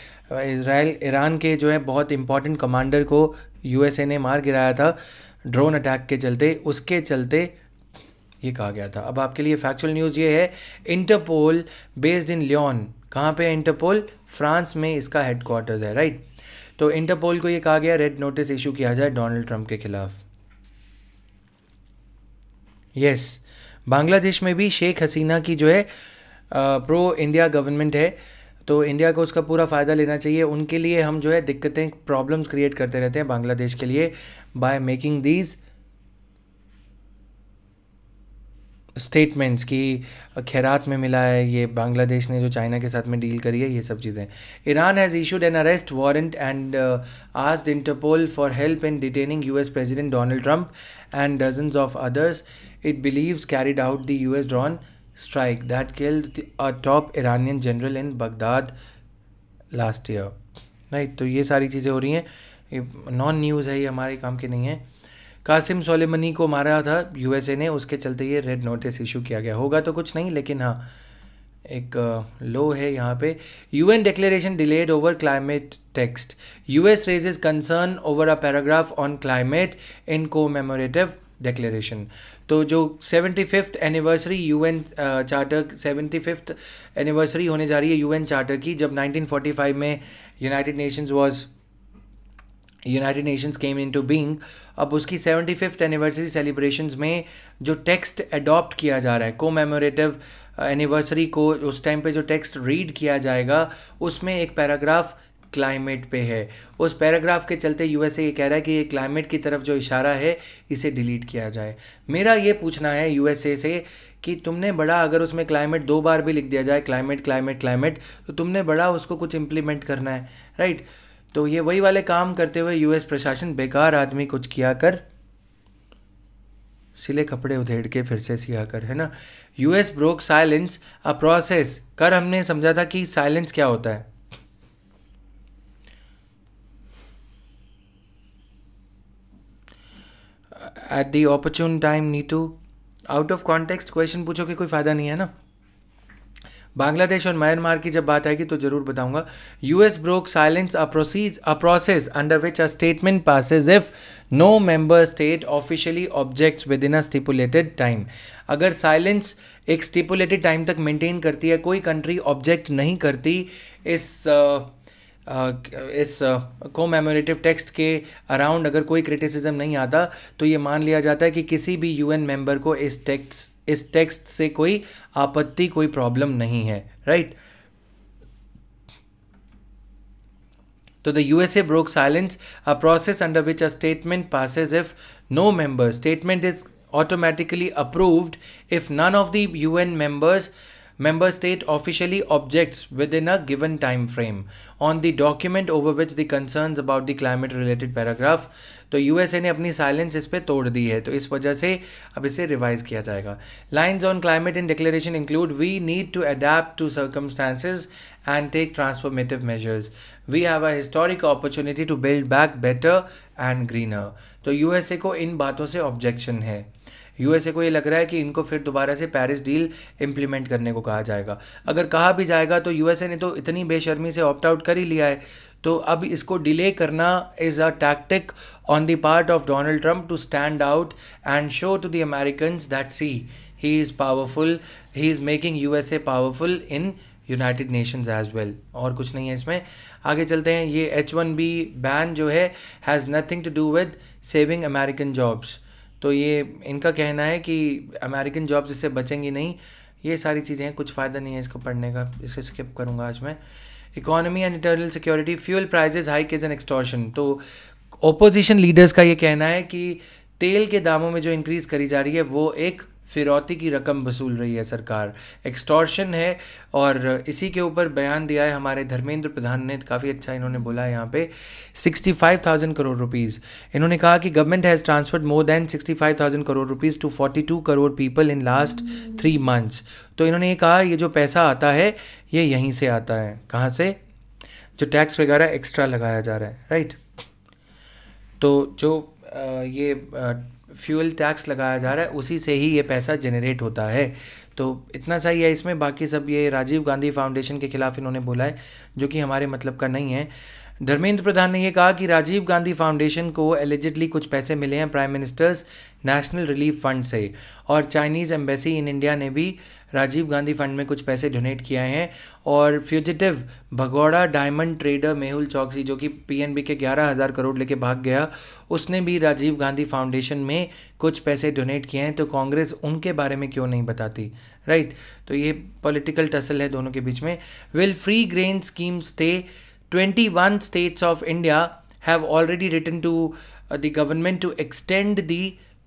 इज़राइल, ईरान के जो है बहुत इंपॉर्टेंट कमांडर को यूएसए ने मार गिराया था ड्रोन अटैक के चलते, उसके चलते ये कहा गया था। अब आपके लिए फैक्चुअल न्यूज़ ये है, इंटरपोल बेस्ड इन लियोन, कहाँ पे है इंटरपोल? फ्रांस में इसका हेडक्वार्टर्स है, राइट। तो इंटरपोल को ये कहा गया रेड नोटिस इशू किया जाए डोनाल्ड ट्रंप के खिलाफ। यस, बांग्लादेश में भी शेख हसीना की जो है प्रो इंडिया गवर्नमेंट है, तो इंडिया को उसका पूरा फ़ायदा लेना चाहिए। उनके लिए हम जो है दिक्कतें, प्रॉब्लम्स क्रिएट करते रहते हैं बांग्लादेश के लिए बाय मेकिंग दीज स्टेटमेंट्स कि खैरात में मिला है, ये बांग्लादेश ने जो चाइना के साथ में डील करी है, ये सब चीज़ें। Iran has issued an arrest warrant and asked Interpol for help in detaining US president Donald Trump and dozens of others it believes carried out the US drone strike that killed a top Iranian general in Baghdad last year, right. तो ये सारी चीज़ें हो रही हैं, non news है, ये हमारे काम के नहीं है। कासिम सोलेमानी को मारा था यूएसए ने, उसके चलते ये रेड नोटिस इशू किया गया होगा तो कुछ नहीं, लेकिन हाँ एक लो है यहाँ पे। UN declaration delayed over climate text, US raises concern over a paragraph on climate in commemorative declaration. तो जो 75th anniversary UN charter 75th anniversary होने जा रही है यूएन चार्टर की, जब 1945 में United Nations came into being. अब उसकी 75th एनिवर्सरी सेलिब्रेशंस में जो टेक्स्ट अडॉप्ट किया जा रहा है कोमेमोरेटिव एनिवर्सरी को, उस टाइम पे जो टेक्स्ट रीड किया जाएगा उसमें एक पैराग्राफ क्लाइमेट पे है। उस पैराग्राफ के चलते यूएसए ये कह रहा है कि ये क्लाइमेट की तरफ जो इशारा है इसे डिलीट किया जाए। मेरा ये पूछना है यूएसए से कि तुमने बड़ा, अगर उसमें क्लाइमेट दो बार भी लिख दिया जाए क्लाइमेट क्लाइमेट क्लाइमेट, तो तुमने बड़ा उसको कुछ इम्प्लीमेंट करना है, राइट। तो ये वही वाले काम करते हुए यूएस प्रशासन बेकार आदमी, कुछ किया कर सिले कपड़े उधेड़ के फिर से सिया कर, है ना। US broke silence a process कर, हमने समझा था कि साइलेंस क्या होता है। At the opportune time Neetu, out of context question पूछो कि कोई फ़ायदा नहीं है ना। बांग्लादेश और म्यांमार की जब बात आएगी तो जरूर बताऊंगा। US broke silence a process under which a statement passes if no member state officially objects within a stipulated time. अगर साइलेंस एक स्टिपुलेटेड टाइम तक मेंटेन करती है, कोई कंट्री ऑब्जेक्ट नहीं करती इस कोमेमोरेटिव टेक्स्ट के अराउंड, अगर कोई क्रिटिसिज्म नहीं आता तो ये मान लिया जाता है कि किसी भी यूएन मेंबर को इस टेक्स्ट से कोई आपत्ति कोई प्रॉब्लम नहीं है, राइट। तो the USA broke silence a process under which a statement passes if no member statement is automatically approved if none of the UN member state officially objects within a given time frame on the document over which the concerns about the climate related paragraph। तो USA ने अपनी silence इस पर तोड़ दी है, तो इस वजह से अब इसे रिवाइज किया जाएगा। Lines on climate in declaration include we need to adapt to circumstances and take transformative measures, we have a historic opportunity to build back better and greener. तो यूएसए को इन बातों से ऑब्जेक्शन है, यूएसए को ये लग रहा है कि इनको फिर दोबारा से पेरिस डील इम्प्लीमेंट करने को कहा जाएगा। अगर कहा भी जाएगा तो यूएसए ने तो इतनी बेशर्मी से ऑप्ट आउट कर ही लिया है, तो अब इसको डिले करना is a tactic on the part of Donald Trump to stand out and show to the Americans that see he is powerful, he is making USA powerful in United Nations as well. और कुछ नहीं है इसमें। आगे चलते हैं। ये H-1B ban जो है has nothing to do with saving American jobs, तो ये इनका कहना है कि अमेरिकन जॉब्स इससे बचेंगी नहीं। ये सारी चीज़ें कुछ फ़ायदा नहीं है इसको पढ़ने का, इसे स्किप करूँगा आज मैं। Economy and internal security, fuel prices hike is an extortion. तो ओपोजिशन लीडर्स का ये कहना है कि तेल के दामों में जो इंक्रीज़ करी जा रही है वो एक फिरौती की रकम वसूल रही है सरकार, एक्सटॉर्शन है। और इसी के ऊपर बयान दिया है हमारे धर्मेंद्र प्रधान ने, काफ़ी अच्छा इन्होंने बोला है यहाँ पे। 65,000 करोड़ रुपीस इन्होंने कहा कि government has transferred more than 65,000 crore rupees to 42 crore people in last 3 months। तो इन्होंने ये कहा ये जो पैसा आता है ये यहीं से आता है, कहाँ से, जो टैक्स वगैरह एक्स्ट्रा लगाया जा रहा है, राइट। तो जो ये फ्यूल टैक्स लगाया जा रहा है उसी से ही ये पैसा जनरेट होता है, तो इतना सही है इसमें। बाकी सब ये राजीव गांधी फाउंडेशन के खिलाफ इन्होंने बोला है, जो कि हमारे मतलब का नहीं है। धर्मेंद्र प्रधान ने ये कहा कि राजीव गांधी फाउंडेशन को एलिजिडली कुछ पैसे मिले हैं prime ministers national relief fund से, और चाइनीज़ एम्बेसी इन इंडिया ने भी राजीव गांधी फंड में कुछ पैसे डोनेट किए हैं। और फ्यूजिटिव भगोड़ा डायमंड ट्रेडर मेहुल चौकसी, जो कि पीएनबी के 11,000 करोड़ लेके भाग गया, उसने भी राजीव गांधी फाउंडेशन में कुछ पैसे डोनेट किए हैं। तो कांग्रेस उनके बारे में क्यों नहीं बताती, राइट। तो ये पॉलिटिकल टसल है दोनों के बीच में। Will free grain scheme stay, 21 states of India have already written to the government to extend the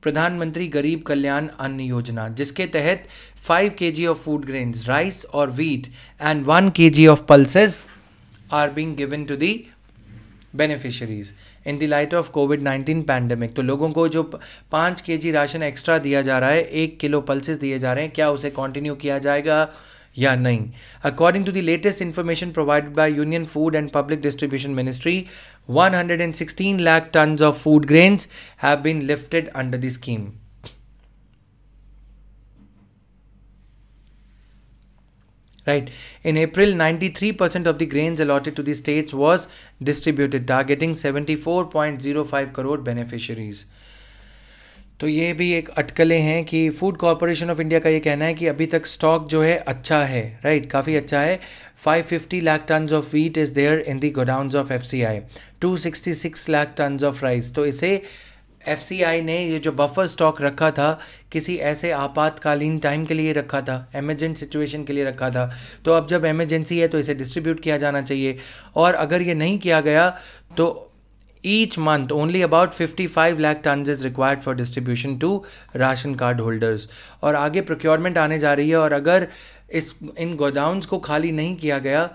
Pradhan Mantri Garib Kalyan Ann Yojana, जिसके तहत 5 kg of food grains, rice or wheat and 1 kg of pulses are being given to the beneficiaries in the light of COVID-19 pandemic। तो लोगों को जो 5 kg ration extra दिया जा रहा है, 1 किलो पल्सेस दिए जा रहे हैं, क्या उसे कंटिन्यू किया जाएगा या नहीं. According to the latest information provided by union food and public distribution Ministry, 116 lakh tons of food grains have been lifted under the scheme. Right. In April, 93% of the grains allotted to the states was distributed, targeting 74.05 crore beneficiaries. तो ये भी एक अटकलें हैं कि food corporation of India का ये कहना है कि अभी तक स्टॉक जो है अच्छा है, right? काफ़ी अच्छा है. 550 lakh tons of wheat is there in the godowns of FCI, 266 lakh tons of rice. तो इसे FCI ने ये जो बफर स्टॉक रखा था किसी ऐसे आपातकालीन टाइम के लिए रखा था, एमरजेंट सिचुएशन के लिए रखा था. तो अब जब एमरजेंसी है तो इसे डिस्ट्रीब्यूट किया जाना चाहिए, और अगर ये नहीं किया गया तो each month only about 55 lakh tons is required for distribution to ration card holders. और आगे प्रोक्योरमेंट आने जा रही है, और अगर इस इन गोडाउन्स को खाली नहीं किया गया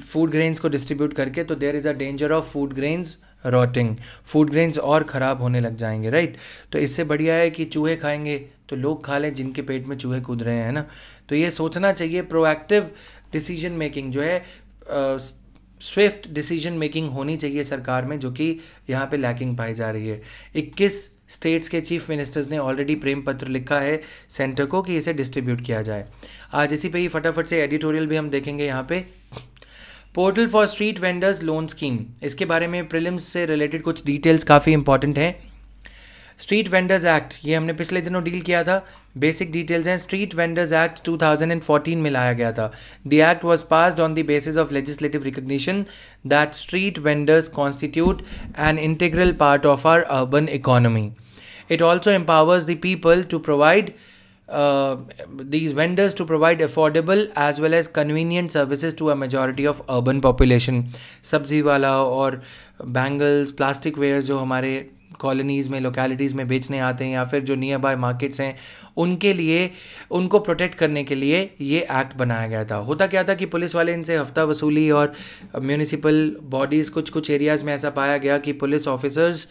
फूड ग्रेन्स को डिस्ट्रीब्यूट करके, तो there is a danger of food grains rotting, food grains और ख़राब होने लग जाएंगे, राइट? तो इससे बढ़िया है कि चूहे खाएंगे तो लोग खा लें जिनके पेट में चूहे कूद रहे हैं ना. तो ये सोचना चाहिए, प्रोएक्टिव डिसीजन मेकिंग जो है, स्विफ्ट डिसीजन मेकिंग होनी चाहिए सरकार में, जो कि यहाँ पे लैकिंग पाई जा रही है. 21 स्टेट्स के चीफ मिनिस्टर्स ने ऑलरेडी प्रेम पत्र लिखा है सेंटर को कि इसे डिस्ट्रीब्यूट किया जाए. आज इसी पे ही फटाफट से एडिटोरियल भी हम देखेंगे. यहाँ पे portal for street vendors loan scheme, इसके बारे में प्रीलिम्स से रिलेटेड कुछ डिटेल्स काफ़ी इंपॉर्टेंट हैं. स्ट्रीट वेंडर्स एक्ट, ये हमने पिछले दिनों डील किया था, बेसिक डिटेल्स हैं. स्ट्रीट वेंडर्स एक्ट 2014 में लाया गया था. The act was passed on the basis of legislative recognition that street vendors constitute an integral part of our urban economy. It also empowers the people to provide these vendors to provide affordable as well as convenient services to a majority of urban population. सब्जी वाला और bangles, plastic wears जो हमारे colonies में, localities में बेचने आते हैं, या फिर जो नियर बाय मार्केट्स हैं उनके लिए, उनको प्रोटेक्ट करने के लिए ये एक्ट बनाया गया था. होता क्या था कि पुलिस वाले इनसे हफ्ता वसूली, और म्यूनिसिपल बॉडीज़, कुछ एरियाज़ में ऐसा पाया गया कि पुलिस ऑफिसर्स,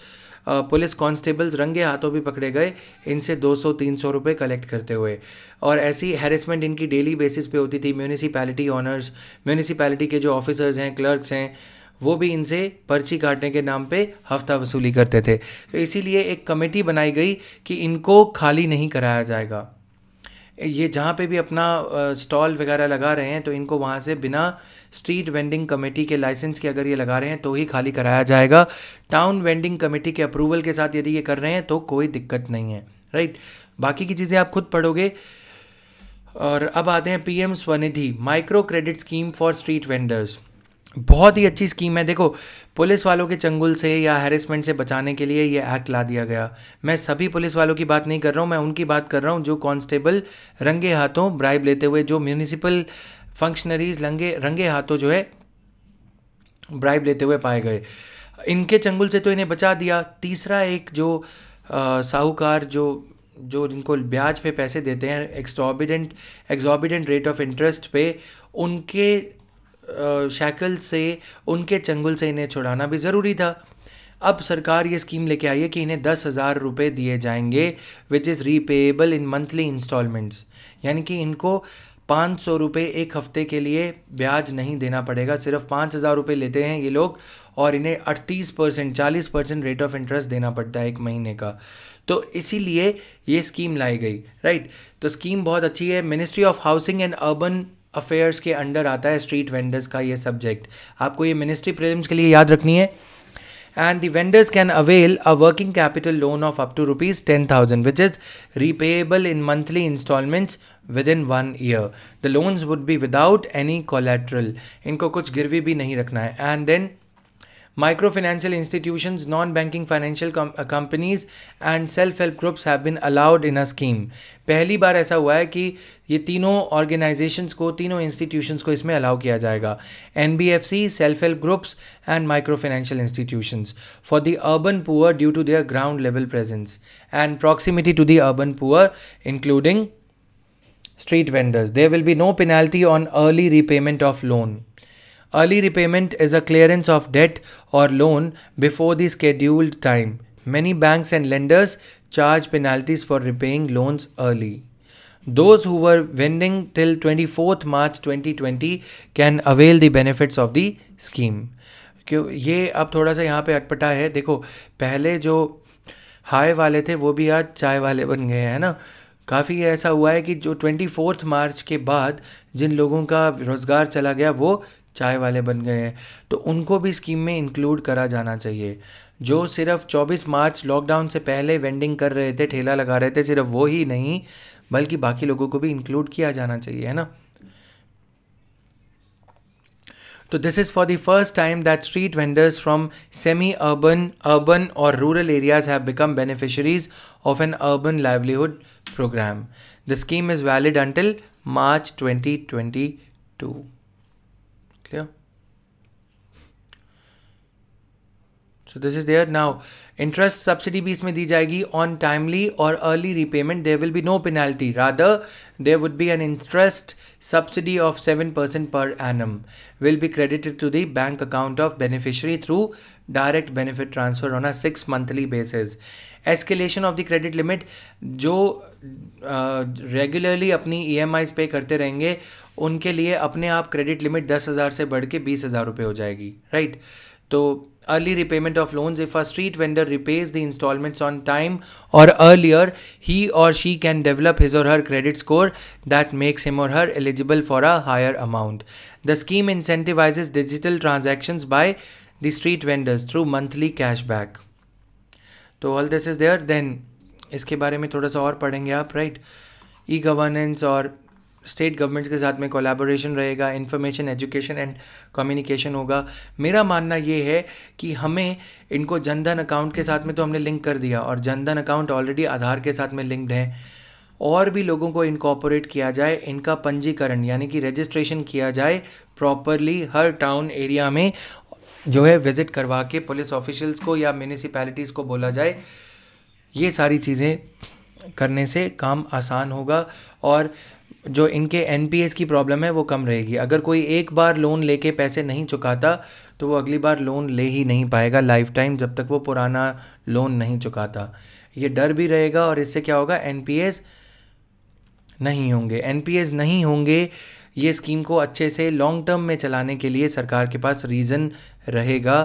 पुलिस कांस्टेबल्स रंगे हाथों भी पकड़े गए इनसे 200-300 रुपये कलेक्ट करते हुए. और ऐसी हैरेसमेंट इनकी डेली बेसिस पे होती थी. म्यूनिसिपैलिटी ऑनर्स, म्यूनिसिपैलिटी के जो ऑफिसर्स हैं, क्लर्क्स हैं, वो भी इनसे पर्ची काटने के नाम पे हफ्ता वसूली करते थे. तो इसीलिए एक कमेटी बनाई गई कि इनको खाली नहीं कराया जाएगा. ये जहाँ पे भी अपना स्टॉल वगैरह लगा रहे हैं तो इनको वहाँ से बिना स्ट्रीट वेंडिंग कमेटी के लाइसेंस के अगर ये लगा रहे हैं तो ही खाली कराया जाएगा. टाउन वेंडिंग कमेटी के अप्रूवल के साथ यदि ये कर रहे हैं तो कोई दिक्कत नहीं है, राइट? बाकी की चीज़ें आप खुद पढ़ोगे. और अब आते हैं PM Svanidhi, micro credit scheme for street vendors. बहुत ही अच्छी स्कीम है. देखो, पुलिस वालों के चंगुल से या हैरेसमेंट से बचाने के लिए ये एक्ट ला दिया गया. मैं सभी पुलिस वालों की बात नहीं कर रहा हूँ, मैं उनकी बात कर रहा हूँ जो कांस्टेबल रंगे हाथों ब्राइब लेते हुए, जो म्यूनिसिपल फंक्शनरीज रंगे हाथों जो है ब्राइब लेते हुए पाए गए. इनके चंगुल से तो इन्हें बचा दिया. तीसरा एक जो साहूकार जो इनको ब्याज पे पैसे देते हैं एक्सॉर्बिडेंट रेट ऑफ इंटरेस्ट पे, उनके शैकल से, उनके चंगुल से इन्हें छुड़ाना भी ज़रूरी था. अब सरकार ये स्कीम लेके आई है कि इन्हें 10,000 रुपये दिए जाएंगे, which is repayable in monthly instalments. यानी कि इनको 500 रुपये एक हफ्ते के लिए ब्याज नहीं देना पड़ेगा. सिर्फ 5,000 रुपये लेते हैं ये लोग और इन्हें 40% रेट ऑफ इंटरेस्ट देना पड़ता है एक महीने का. तो इसीलिए ये स्कीम लाई गई, राइट? तो स्कीम बहुत अच्छी है. Ministry of housing and urban affairs के अंडर आता है स्ट्रीट वेंडर्स का ये सब्जेक्ट. आपको ये मिनिस्ट्री प्रीलिम्स के लिए याद रखनी है. And the vendors can avail a working capital loan of up to ₹10,000 which is repayable in monthly instalments within 1 year. The loans would be without any collateral. इनको कुछ गिरवी भी नहीं रखना है. And then micro financial institutions, non banking financial companies and self help groups have been allowed in a scheme. पहली बार ऐसा हुआ है कि ये तीनों ऑर्गेनाइजेशंस को, तीनों इंस्टीट्यूशंस को इसमें अलाउ किया जाएगा. NBFC, self help groups and micro financial institutions for the urban poor due to their ground level presence and proximity to the urban poor including street vendors. There will be no penalty on early repayment of loan. Early repayment is a clearance of debt or loan before the scheduled time. Many banks and lenders charge penalties for repaying loans early. Those who were vending till 24th March 2020 can avail the benefits of the scheme. क्यों ये अब थोड़ा सा यहाँ पे अटपटा है. देखो पहले जो हाय वाले थे वो भी आज चाय वाले बन गए हैं ना. काफ़ी ऐसा हुआ है कि जो 24 मार्च के बाद जिन लोगों का रोज़गार चला गया वो चाय वाले बन गए हैं, तो उनको भी स्कीम में इंक्लूड करा जाना चाहिए. जो सिर्फ 24 मार्च लॉकडाउन से पहले वेंडिंग कर रहे थे, ठेला लगा रहे थे, सिर्फ वो ही नहीं बल्कि बाकी लोगों को भी इंक्लूड किया जाना चाहिए, है ना. तो this is for the first time that street vendors from semi urban, urban और rural areas have become beneficiaries of an urban livelihood programme. The scheme is valid until March 2022. Clear? So this is there now. Interest subsidy भी इसमें दी जाएगी on timely or early repayment. There will be no penalty. Rather, there would be an interest subsidy of 7% per annum will be credited to the bank account of beneficiary through direct benefit transfer on a 6 monthly basis. Escalation of the credit limit, जो regularly अपनी EMIs पे करते रहेंगे उनके लिए अपने आप credit limit 10,000 से बढ़ के 20,000 रुपये हो जाएगी, right? तो early repayment of loans, if a street vendor repays the installments on time or earlier, he or she can develop his or her credit score that makes him or her eligible for a higher amount. The scheme incentivizes digital transactions by the street vendors through monthly cashback. So all this is there. Then इसके बारे में थोड़ा सा और पढ़ेंगे आप, right? E-governance और state governments के साथ में कोलैबोरेशन रहेगा, इंफॉर्मेशन एजुकेशन एंड कम्युनिकेशन होगा. मेरा मानना ये है कि हमें इनको जनधन अकाउंट के साथ में तो हमने लिंक कर दिया और जनधन अकाउंट ऑलरेडी आधार के साथ में लिंक्ड है, और भी लोगों को इनकॉर्पोरेट किया जाए, इनका पंजीकरण यानी कि रजिस्ट्रेशन किया जाए प्रॉपरली हर टाउन एरिया में, जो है विजिट करवा के पुलिस ऑफिशियल्स को या म्यूनिसिपैलिटीज़ को बोला जाए. ये सारी चीज़ें करने से काम आसान होगा और जो इनके NPS की प्रॉब्लम है वो कम रहेगी. अगर कोई एक बार लोन लेके पैसे नहीं चुकाता तो वो अगली बार लोन ले ही नहीं पाएगा लाइफ टाइम, जब तक वो पुराना लोन नहीं चुकाता. ये डर भी रहेगा और इससे क्या होगा, NPS नहीं होंगे. NPS नहीं होंगे, ये स्कीम को अच्छे से लॉन्ग टर्म में चलाने के लिए सरकार के पास रीज़न रहेगा.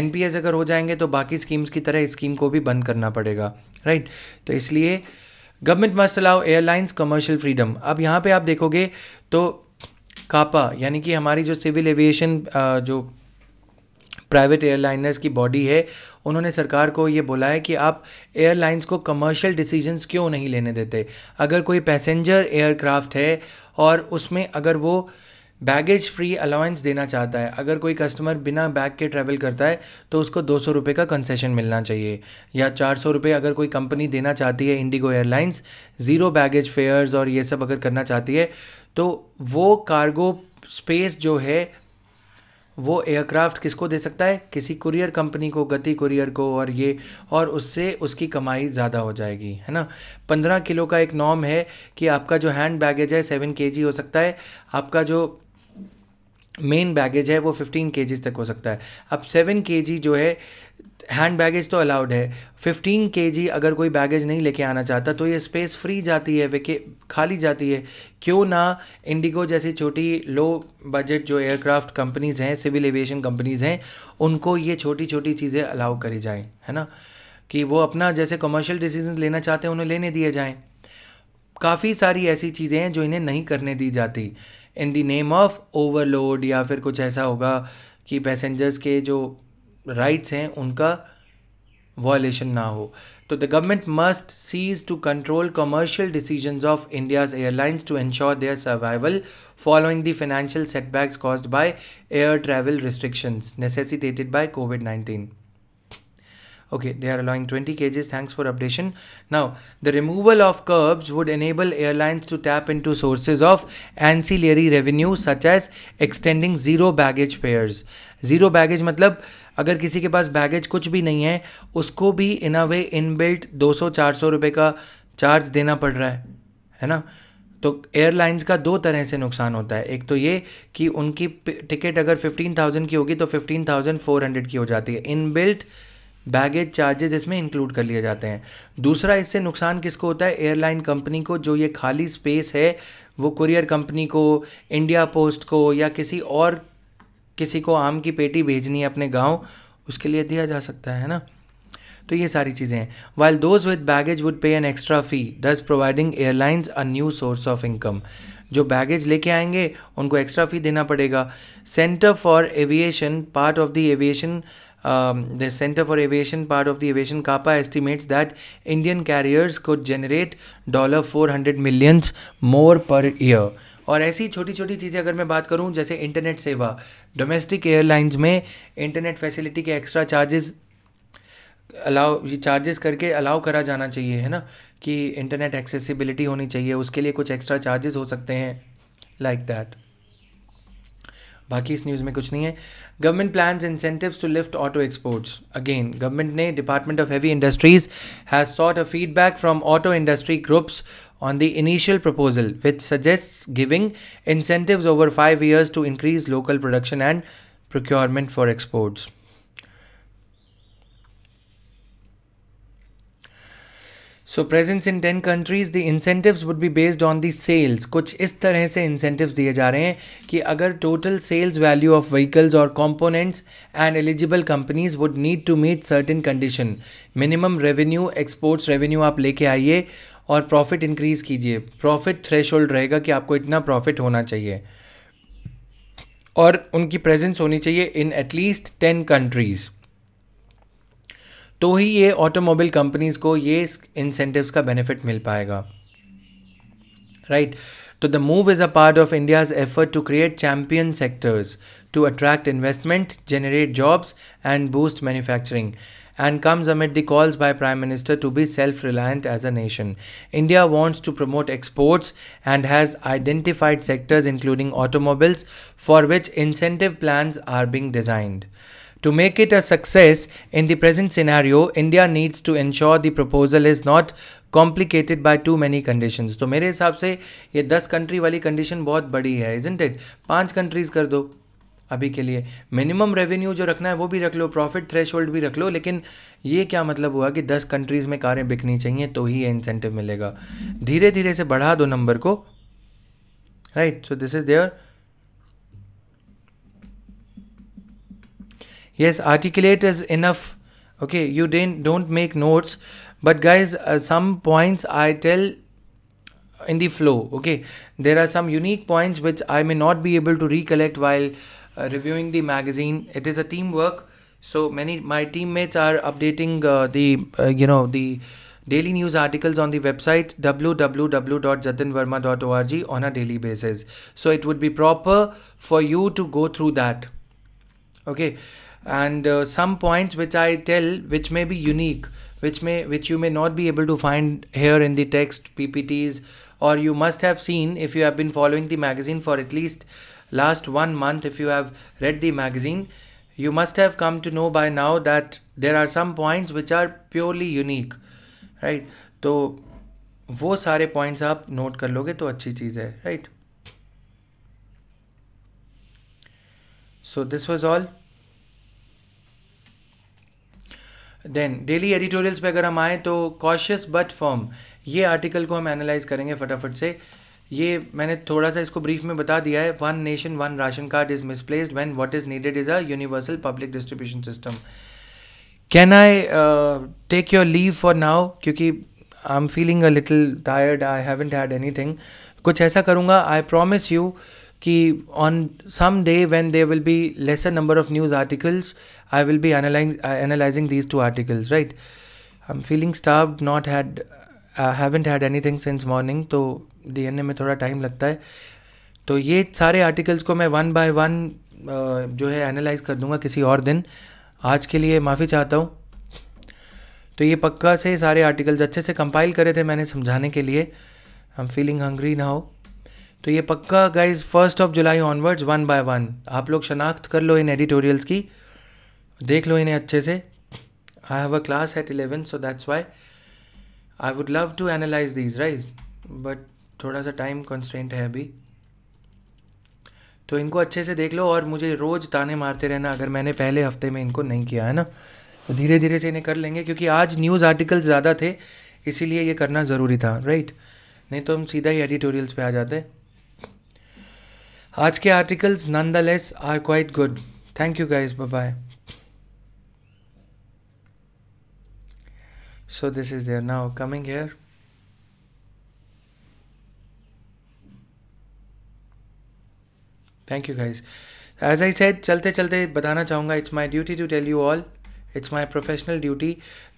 NPS अगर हो जाएंगे तो बाकी स्कीम्स की तरह इस स्कीम को भी बंद करना पड़ेगा, राइट? तो इसलिए government must allow airlines commercial freedom. अब यहाँ पे आप देखोगे तो कापा यानी कि हमारी जो सिविल एविएशन जो प्राइवेट एयरलाइनर्स की बॉडी है, उन्होंने सरकार को ये बोला है कि आप एयरलाइंस को कमर्शियल डिसीजंस क्यों नहीं लेने देते. अगर कोई पैसेंजर एयरक्राफ्ट है और उसमें अगर वो बैगेज फ्री अलाउंस देना चाहता है, अगर कोई कस्टमर बिना बैग के ट्रैवल करता है तो उसको 200 रुपये का कंसेशन मिलना चाहिए, या 400 रुपये अगर कोई कंपनी देना चाहती है, इंडिगो airlines, zero baggage fares और ये सब अगर करना चाहती है, तो वो कार्गो स्पेस जो है वो एयरक्राफ्ट किसको दे सकता है, किसी कुरियर कंपनी को, गति कुरियर को, और ये, और उससे उसकी कमाई ज़्यादा हो जाएगी, है ना. 15 किलो का एक नॉर्म है कि आपका जो हैंड बैगेज है 7 kg हो सकता है, आपका जो मेन बैगेज है वो 15 kg तक हो सकता है. अब 7 kg जो है हैंड बैगेज तो अलाउड है, 15 kg अगर कोई बैगेज नहीं लेके आना चाहता तो ये स्पेस फ्री जाती है, खाली जाती है. क्यों ना इंडिगो जैसी छोटी लो बजट जो एयरक्राफ्ट कंपनीज़ हैं, सिविल एविएशन कंपनीज़ हैं, उनको ये छोटी छोटी चीज़ें अलाउ करी जाएँ, है ना, कि वो अपना जैसे कमर्शियल डिसीजन लेना चाहते हैं उन्हें लेने दिए जाएँ. काफ़ी सारी ऐसी चीज़ें हैं जो इन्हें नहीं करने दी जाती in the name of overload, या फिर कुछ ऐसा होगा कि पैसेंजर्स के जो राइट्स हैं उनका वायलेशन ना हो. तो the government must cease to control commercial decisions of India's airlines to ensure their survival following the financial setbacks caused by air travel restrictions necessitated by COVID-19. Okay, they are allowing 20 kgs. Thanks for updation. Now, the removal of curbs would enable airlines to tap into sources of ancillary revenue such as extending zero baggage fares. Zero baggage मतलब अगर किसी के पास baggage कुछ भी नहीं है उसको भी in a way inbuilt 200-400 रुपये का charge देना पड़ रहा है, है ना. तो एयरलाइंस का दो तरह से नुकसान होता है. एक तो ये कि उनकी टिकट अगर 15,000 की होगी तो 15,400 की हो जाती है, इनबिल्ट बैगेज चार्जेस इसमें इंक्लूड कर लिए जाते हैं। दूसरा, इससे नुकसान किसको होता है? एयरलाइन कंपनी को, जो ये खाली स्पेस है वो कुरियर कंपनी को, इंडिया पोस्ट को या किसी को आम की पेटी भेजनी है अपने गांव, उसके लिए दिया जा सकता है ना। तो ये सारी चीज़ें हैं। While those with baggage would pay an extra fee thus providing airlines a new source of income. जो बैगेज लेके आएंगे उनको एक्स्ट्रा फ़ी देना पड़ेगा। Centre for aviation part of the aviation CAPA estimates that Indian carriers could generate $400 million more per year। और ऐसी छोटी छोटी चीज़ें अगर मैं बात करूं, जैसे इंटरनेट सेवा, डोमेस्टिक एयरलाइंस में इंटरनेट फैसिलिटी के एक्स्ट्रा चार्जेस अलाउ करा जाना चाहिए, है ना, कि इंटरनेट एक्सेसिबिलिटी होनी चाहिए, उसके लिए कुछ एक्स्ट्रा चार्जेस हो सकते हैं, लाइक दैट। बाकी इस न्यूज़ में कुछ नहीं है। Government plans incentives to lift auto exports. Again, government ने, department of heavy industries has sought a feedback from auto industry groups on the initial proposal which suggests giving incentives over 5 years to increase local production and procurement for exports. So presence in 10 countries, the incentives would be based on the sales. कुछ इस तरह से incentives दिए जा रहे हैं कि अगर total sales value of vehicles और components and eligible companies would need to meet certain condition, minimum revenue, exports revenue आप लेके आइए और प्रॉफिट इंक्रीज़ कीजिए। प्रॉफिट थ्रेशोल्ड रहेगा कि आपको इतना प्रॉफिट होना चाहिए, और उनकी प्रेजेंस होनी चाहिए इन एटलीस्ट 10 countries, तो ही ये ऑटोमोबाइल कंपनीज़ को ये इंसेंटिव्स का बेनिफिट मिल पाएगा, राइट। तो the move is a part of India's effort to create champion sectors to attract investment, generate jobs and boost manufacturing, and comes amid the calls by Prime Minister to be self-reliant as a nation. India wants to promote exports and has identified sectors including automobiles for which incentive plans are being designed. To make it a success in the present scenario, India needs to ensure the proposal is not complicated by too many conditions. तो मेरे हिसाब से ये 10 country वाली condition बहुत बड़ी है, isn't it? 5 countries कर दो अभी के लिए। मिनिमम रेवेन्यू जो रखना है वो भी रख लो, प्रॉफिट थ्रेशोल्ड भी रख लो, लेकिन ये क्या मतलब हुआ कि 10 countries में कारें बिकनी चाहिए तो ही ये इंसेंटिव मिलेगा। धीरे धीरे से बढ़ा दो नंबर को, right. So this is there. Yes, articulate is enough. Okay, you don't make notes, but guys some points I tell in the flow, okay? There are some unique points which I may not be able to recollect while reviewing the magazine. It is a teamwork, so my teammates are updating the daily news articles on the website www.jatinverma.org on a daily basis, so it would be proper for you to go through that, okay? And some points which I tell which may be unique, which you may not be able to find here in the text PPTs, or you must have seen if you have been following the magazine for at least last 1 month. If you have read the magazine, you must have come to know by now that there are some points which are purely unique, right? तो वो सारे points आप note कर लोगे तो अच्छी चीज़ है, right? So this was all. Then daily editorials पे अगर हम आएँ तो कॉशियस बट फर्म, ये आर्टिकल को हम एनालाइज करेंगे फटाफट से। ये मैंने थोड़ा सा इसको ब्रीफ में बता दिया है। One nation one ration card is misplaced when what is needed is a universal public distribution system. Can I take your leave for now, क्योंकि I am feeling a little tired, I haven't had anything. कुछ ऐसा करूँगा, I promise you, कि on some day when there will be lesser number of news articles, I will be analysing these 2 articles, right. I am feeling starved, haven't had anything since morning, तो DNA में थोड़ा time लगता है। तो ये सारे articles को मैं 1 by 1 जो है एनालाइज कर दूंगा किसी और दिन। आज के लिए माफ़ी चाहता हूँ। तो ये पक्का से सारे आर्टिकल्स अच्छे से कंपाइल करे थे मैंने समझाने के लिए। I am feeling hungry now. तो ये पक्का गाइज 1 July ऑनवर्ड्स 1 by 1 आप लोग शनाख्त कर लो इन एडिटोरियल्स की, देख लो इन्हें अच्छे से। I have a class at 11, so that's why I would love to analyse these, rise, but थोड़ा सा टाइम कंस्ट्रेंट है अभी। तो इनको अच्छे से देख लो और मुझे रोज़ ताने मारते रहना अगर मैंने पहले हफ्ते में इनको नहीं किया, है ना। तो धीरे धीरे से इन्हें कर लेंगे, क्योंकि आज न्यूज़ आर्टिकल ज़्यादा थे इसीलिए ये करना ज़रूरी था, राइट, नहीं तो हम सीधा ही एडिटोरियल्स पे आ जाते। आज के articles nonetheless are quite good. Thank you guys, bye bye. So this is there now coming here. Thank you guys. As I said, चलते चलते बताना चाहूँगा, it's my duty to tell you all, it's my professional duty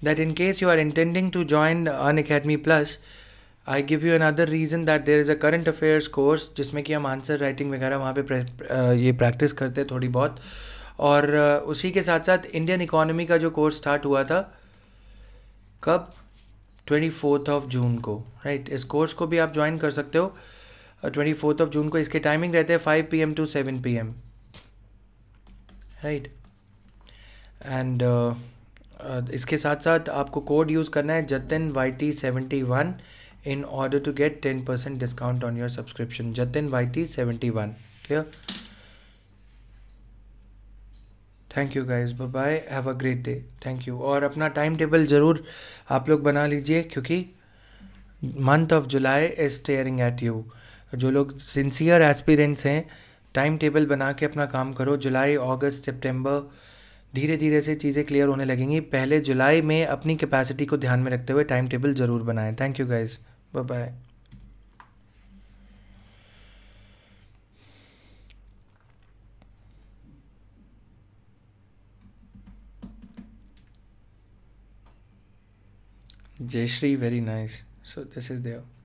that in case you are intending to join Unacademy Plus, I give you another reason that there is a current affairs course जिसमें कि हम answer writing वगैरह वहाँ पे ये practice करते हैं थोड़ी बहुत, और उसी के साथ साथ इंडियन इकोनॉमी का जो कोर्स स्टार्ट हुआ था कब 24 जून को, राइट, इस कोर्स को भी आप ज्वाइन कर सकते हो 24 जून को। इसके टाइमिंग रहते हैं 5 PM to 7 PM, right, and इसके साथ साथ आपको कोड यूज़ करना है JatinYT71 in order to get 10% discount on your subscription. JatinYT71, clear. Thank you guys, bye bye, have a great day. Thank you. और अपना टाइम टेबल ज़रूर आप लोग बना लीजिए, क्योंकि month of July is staring at you. जो लोग सिंसियर एस्पिरेंट्स हैं, टाइम टेबल बना के अपना काम करो। जुलाई, अगस्त, सितंबर, धीरे धीरे से चीज़ें क्लियर होने लगेंगी। पहले जुलाई में अपनी कैपेसिटी को ध्यान में रखते हुए टाइम टेबल ज़रूर बनाएं। Thank you guys, bye bye. Jayashree, very nice. So this is there.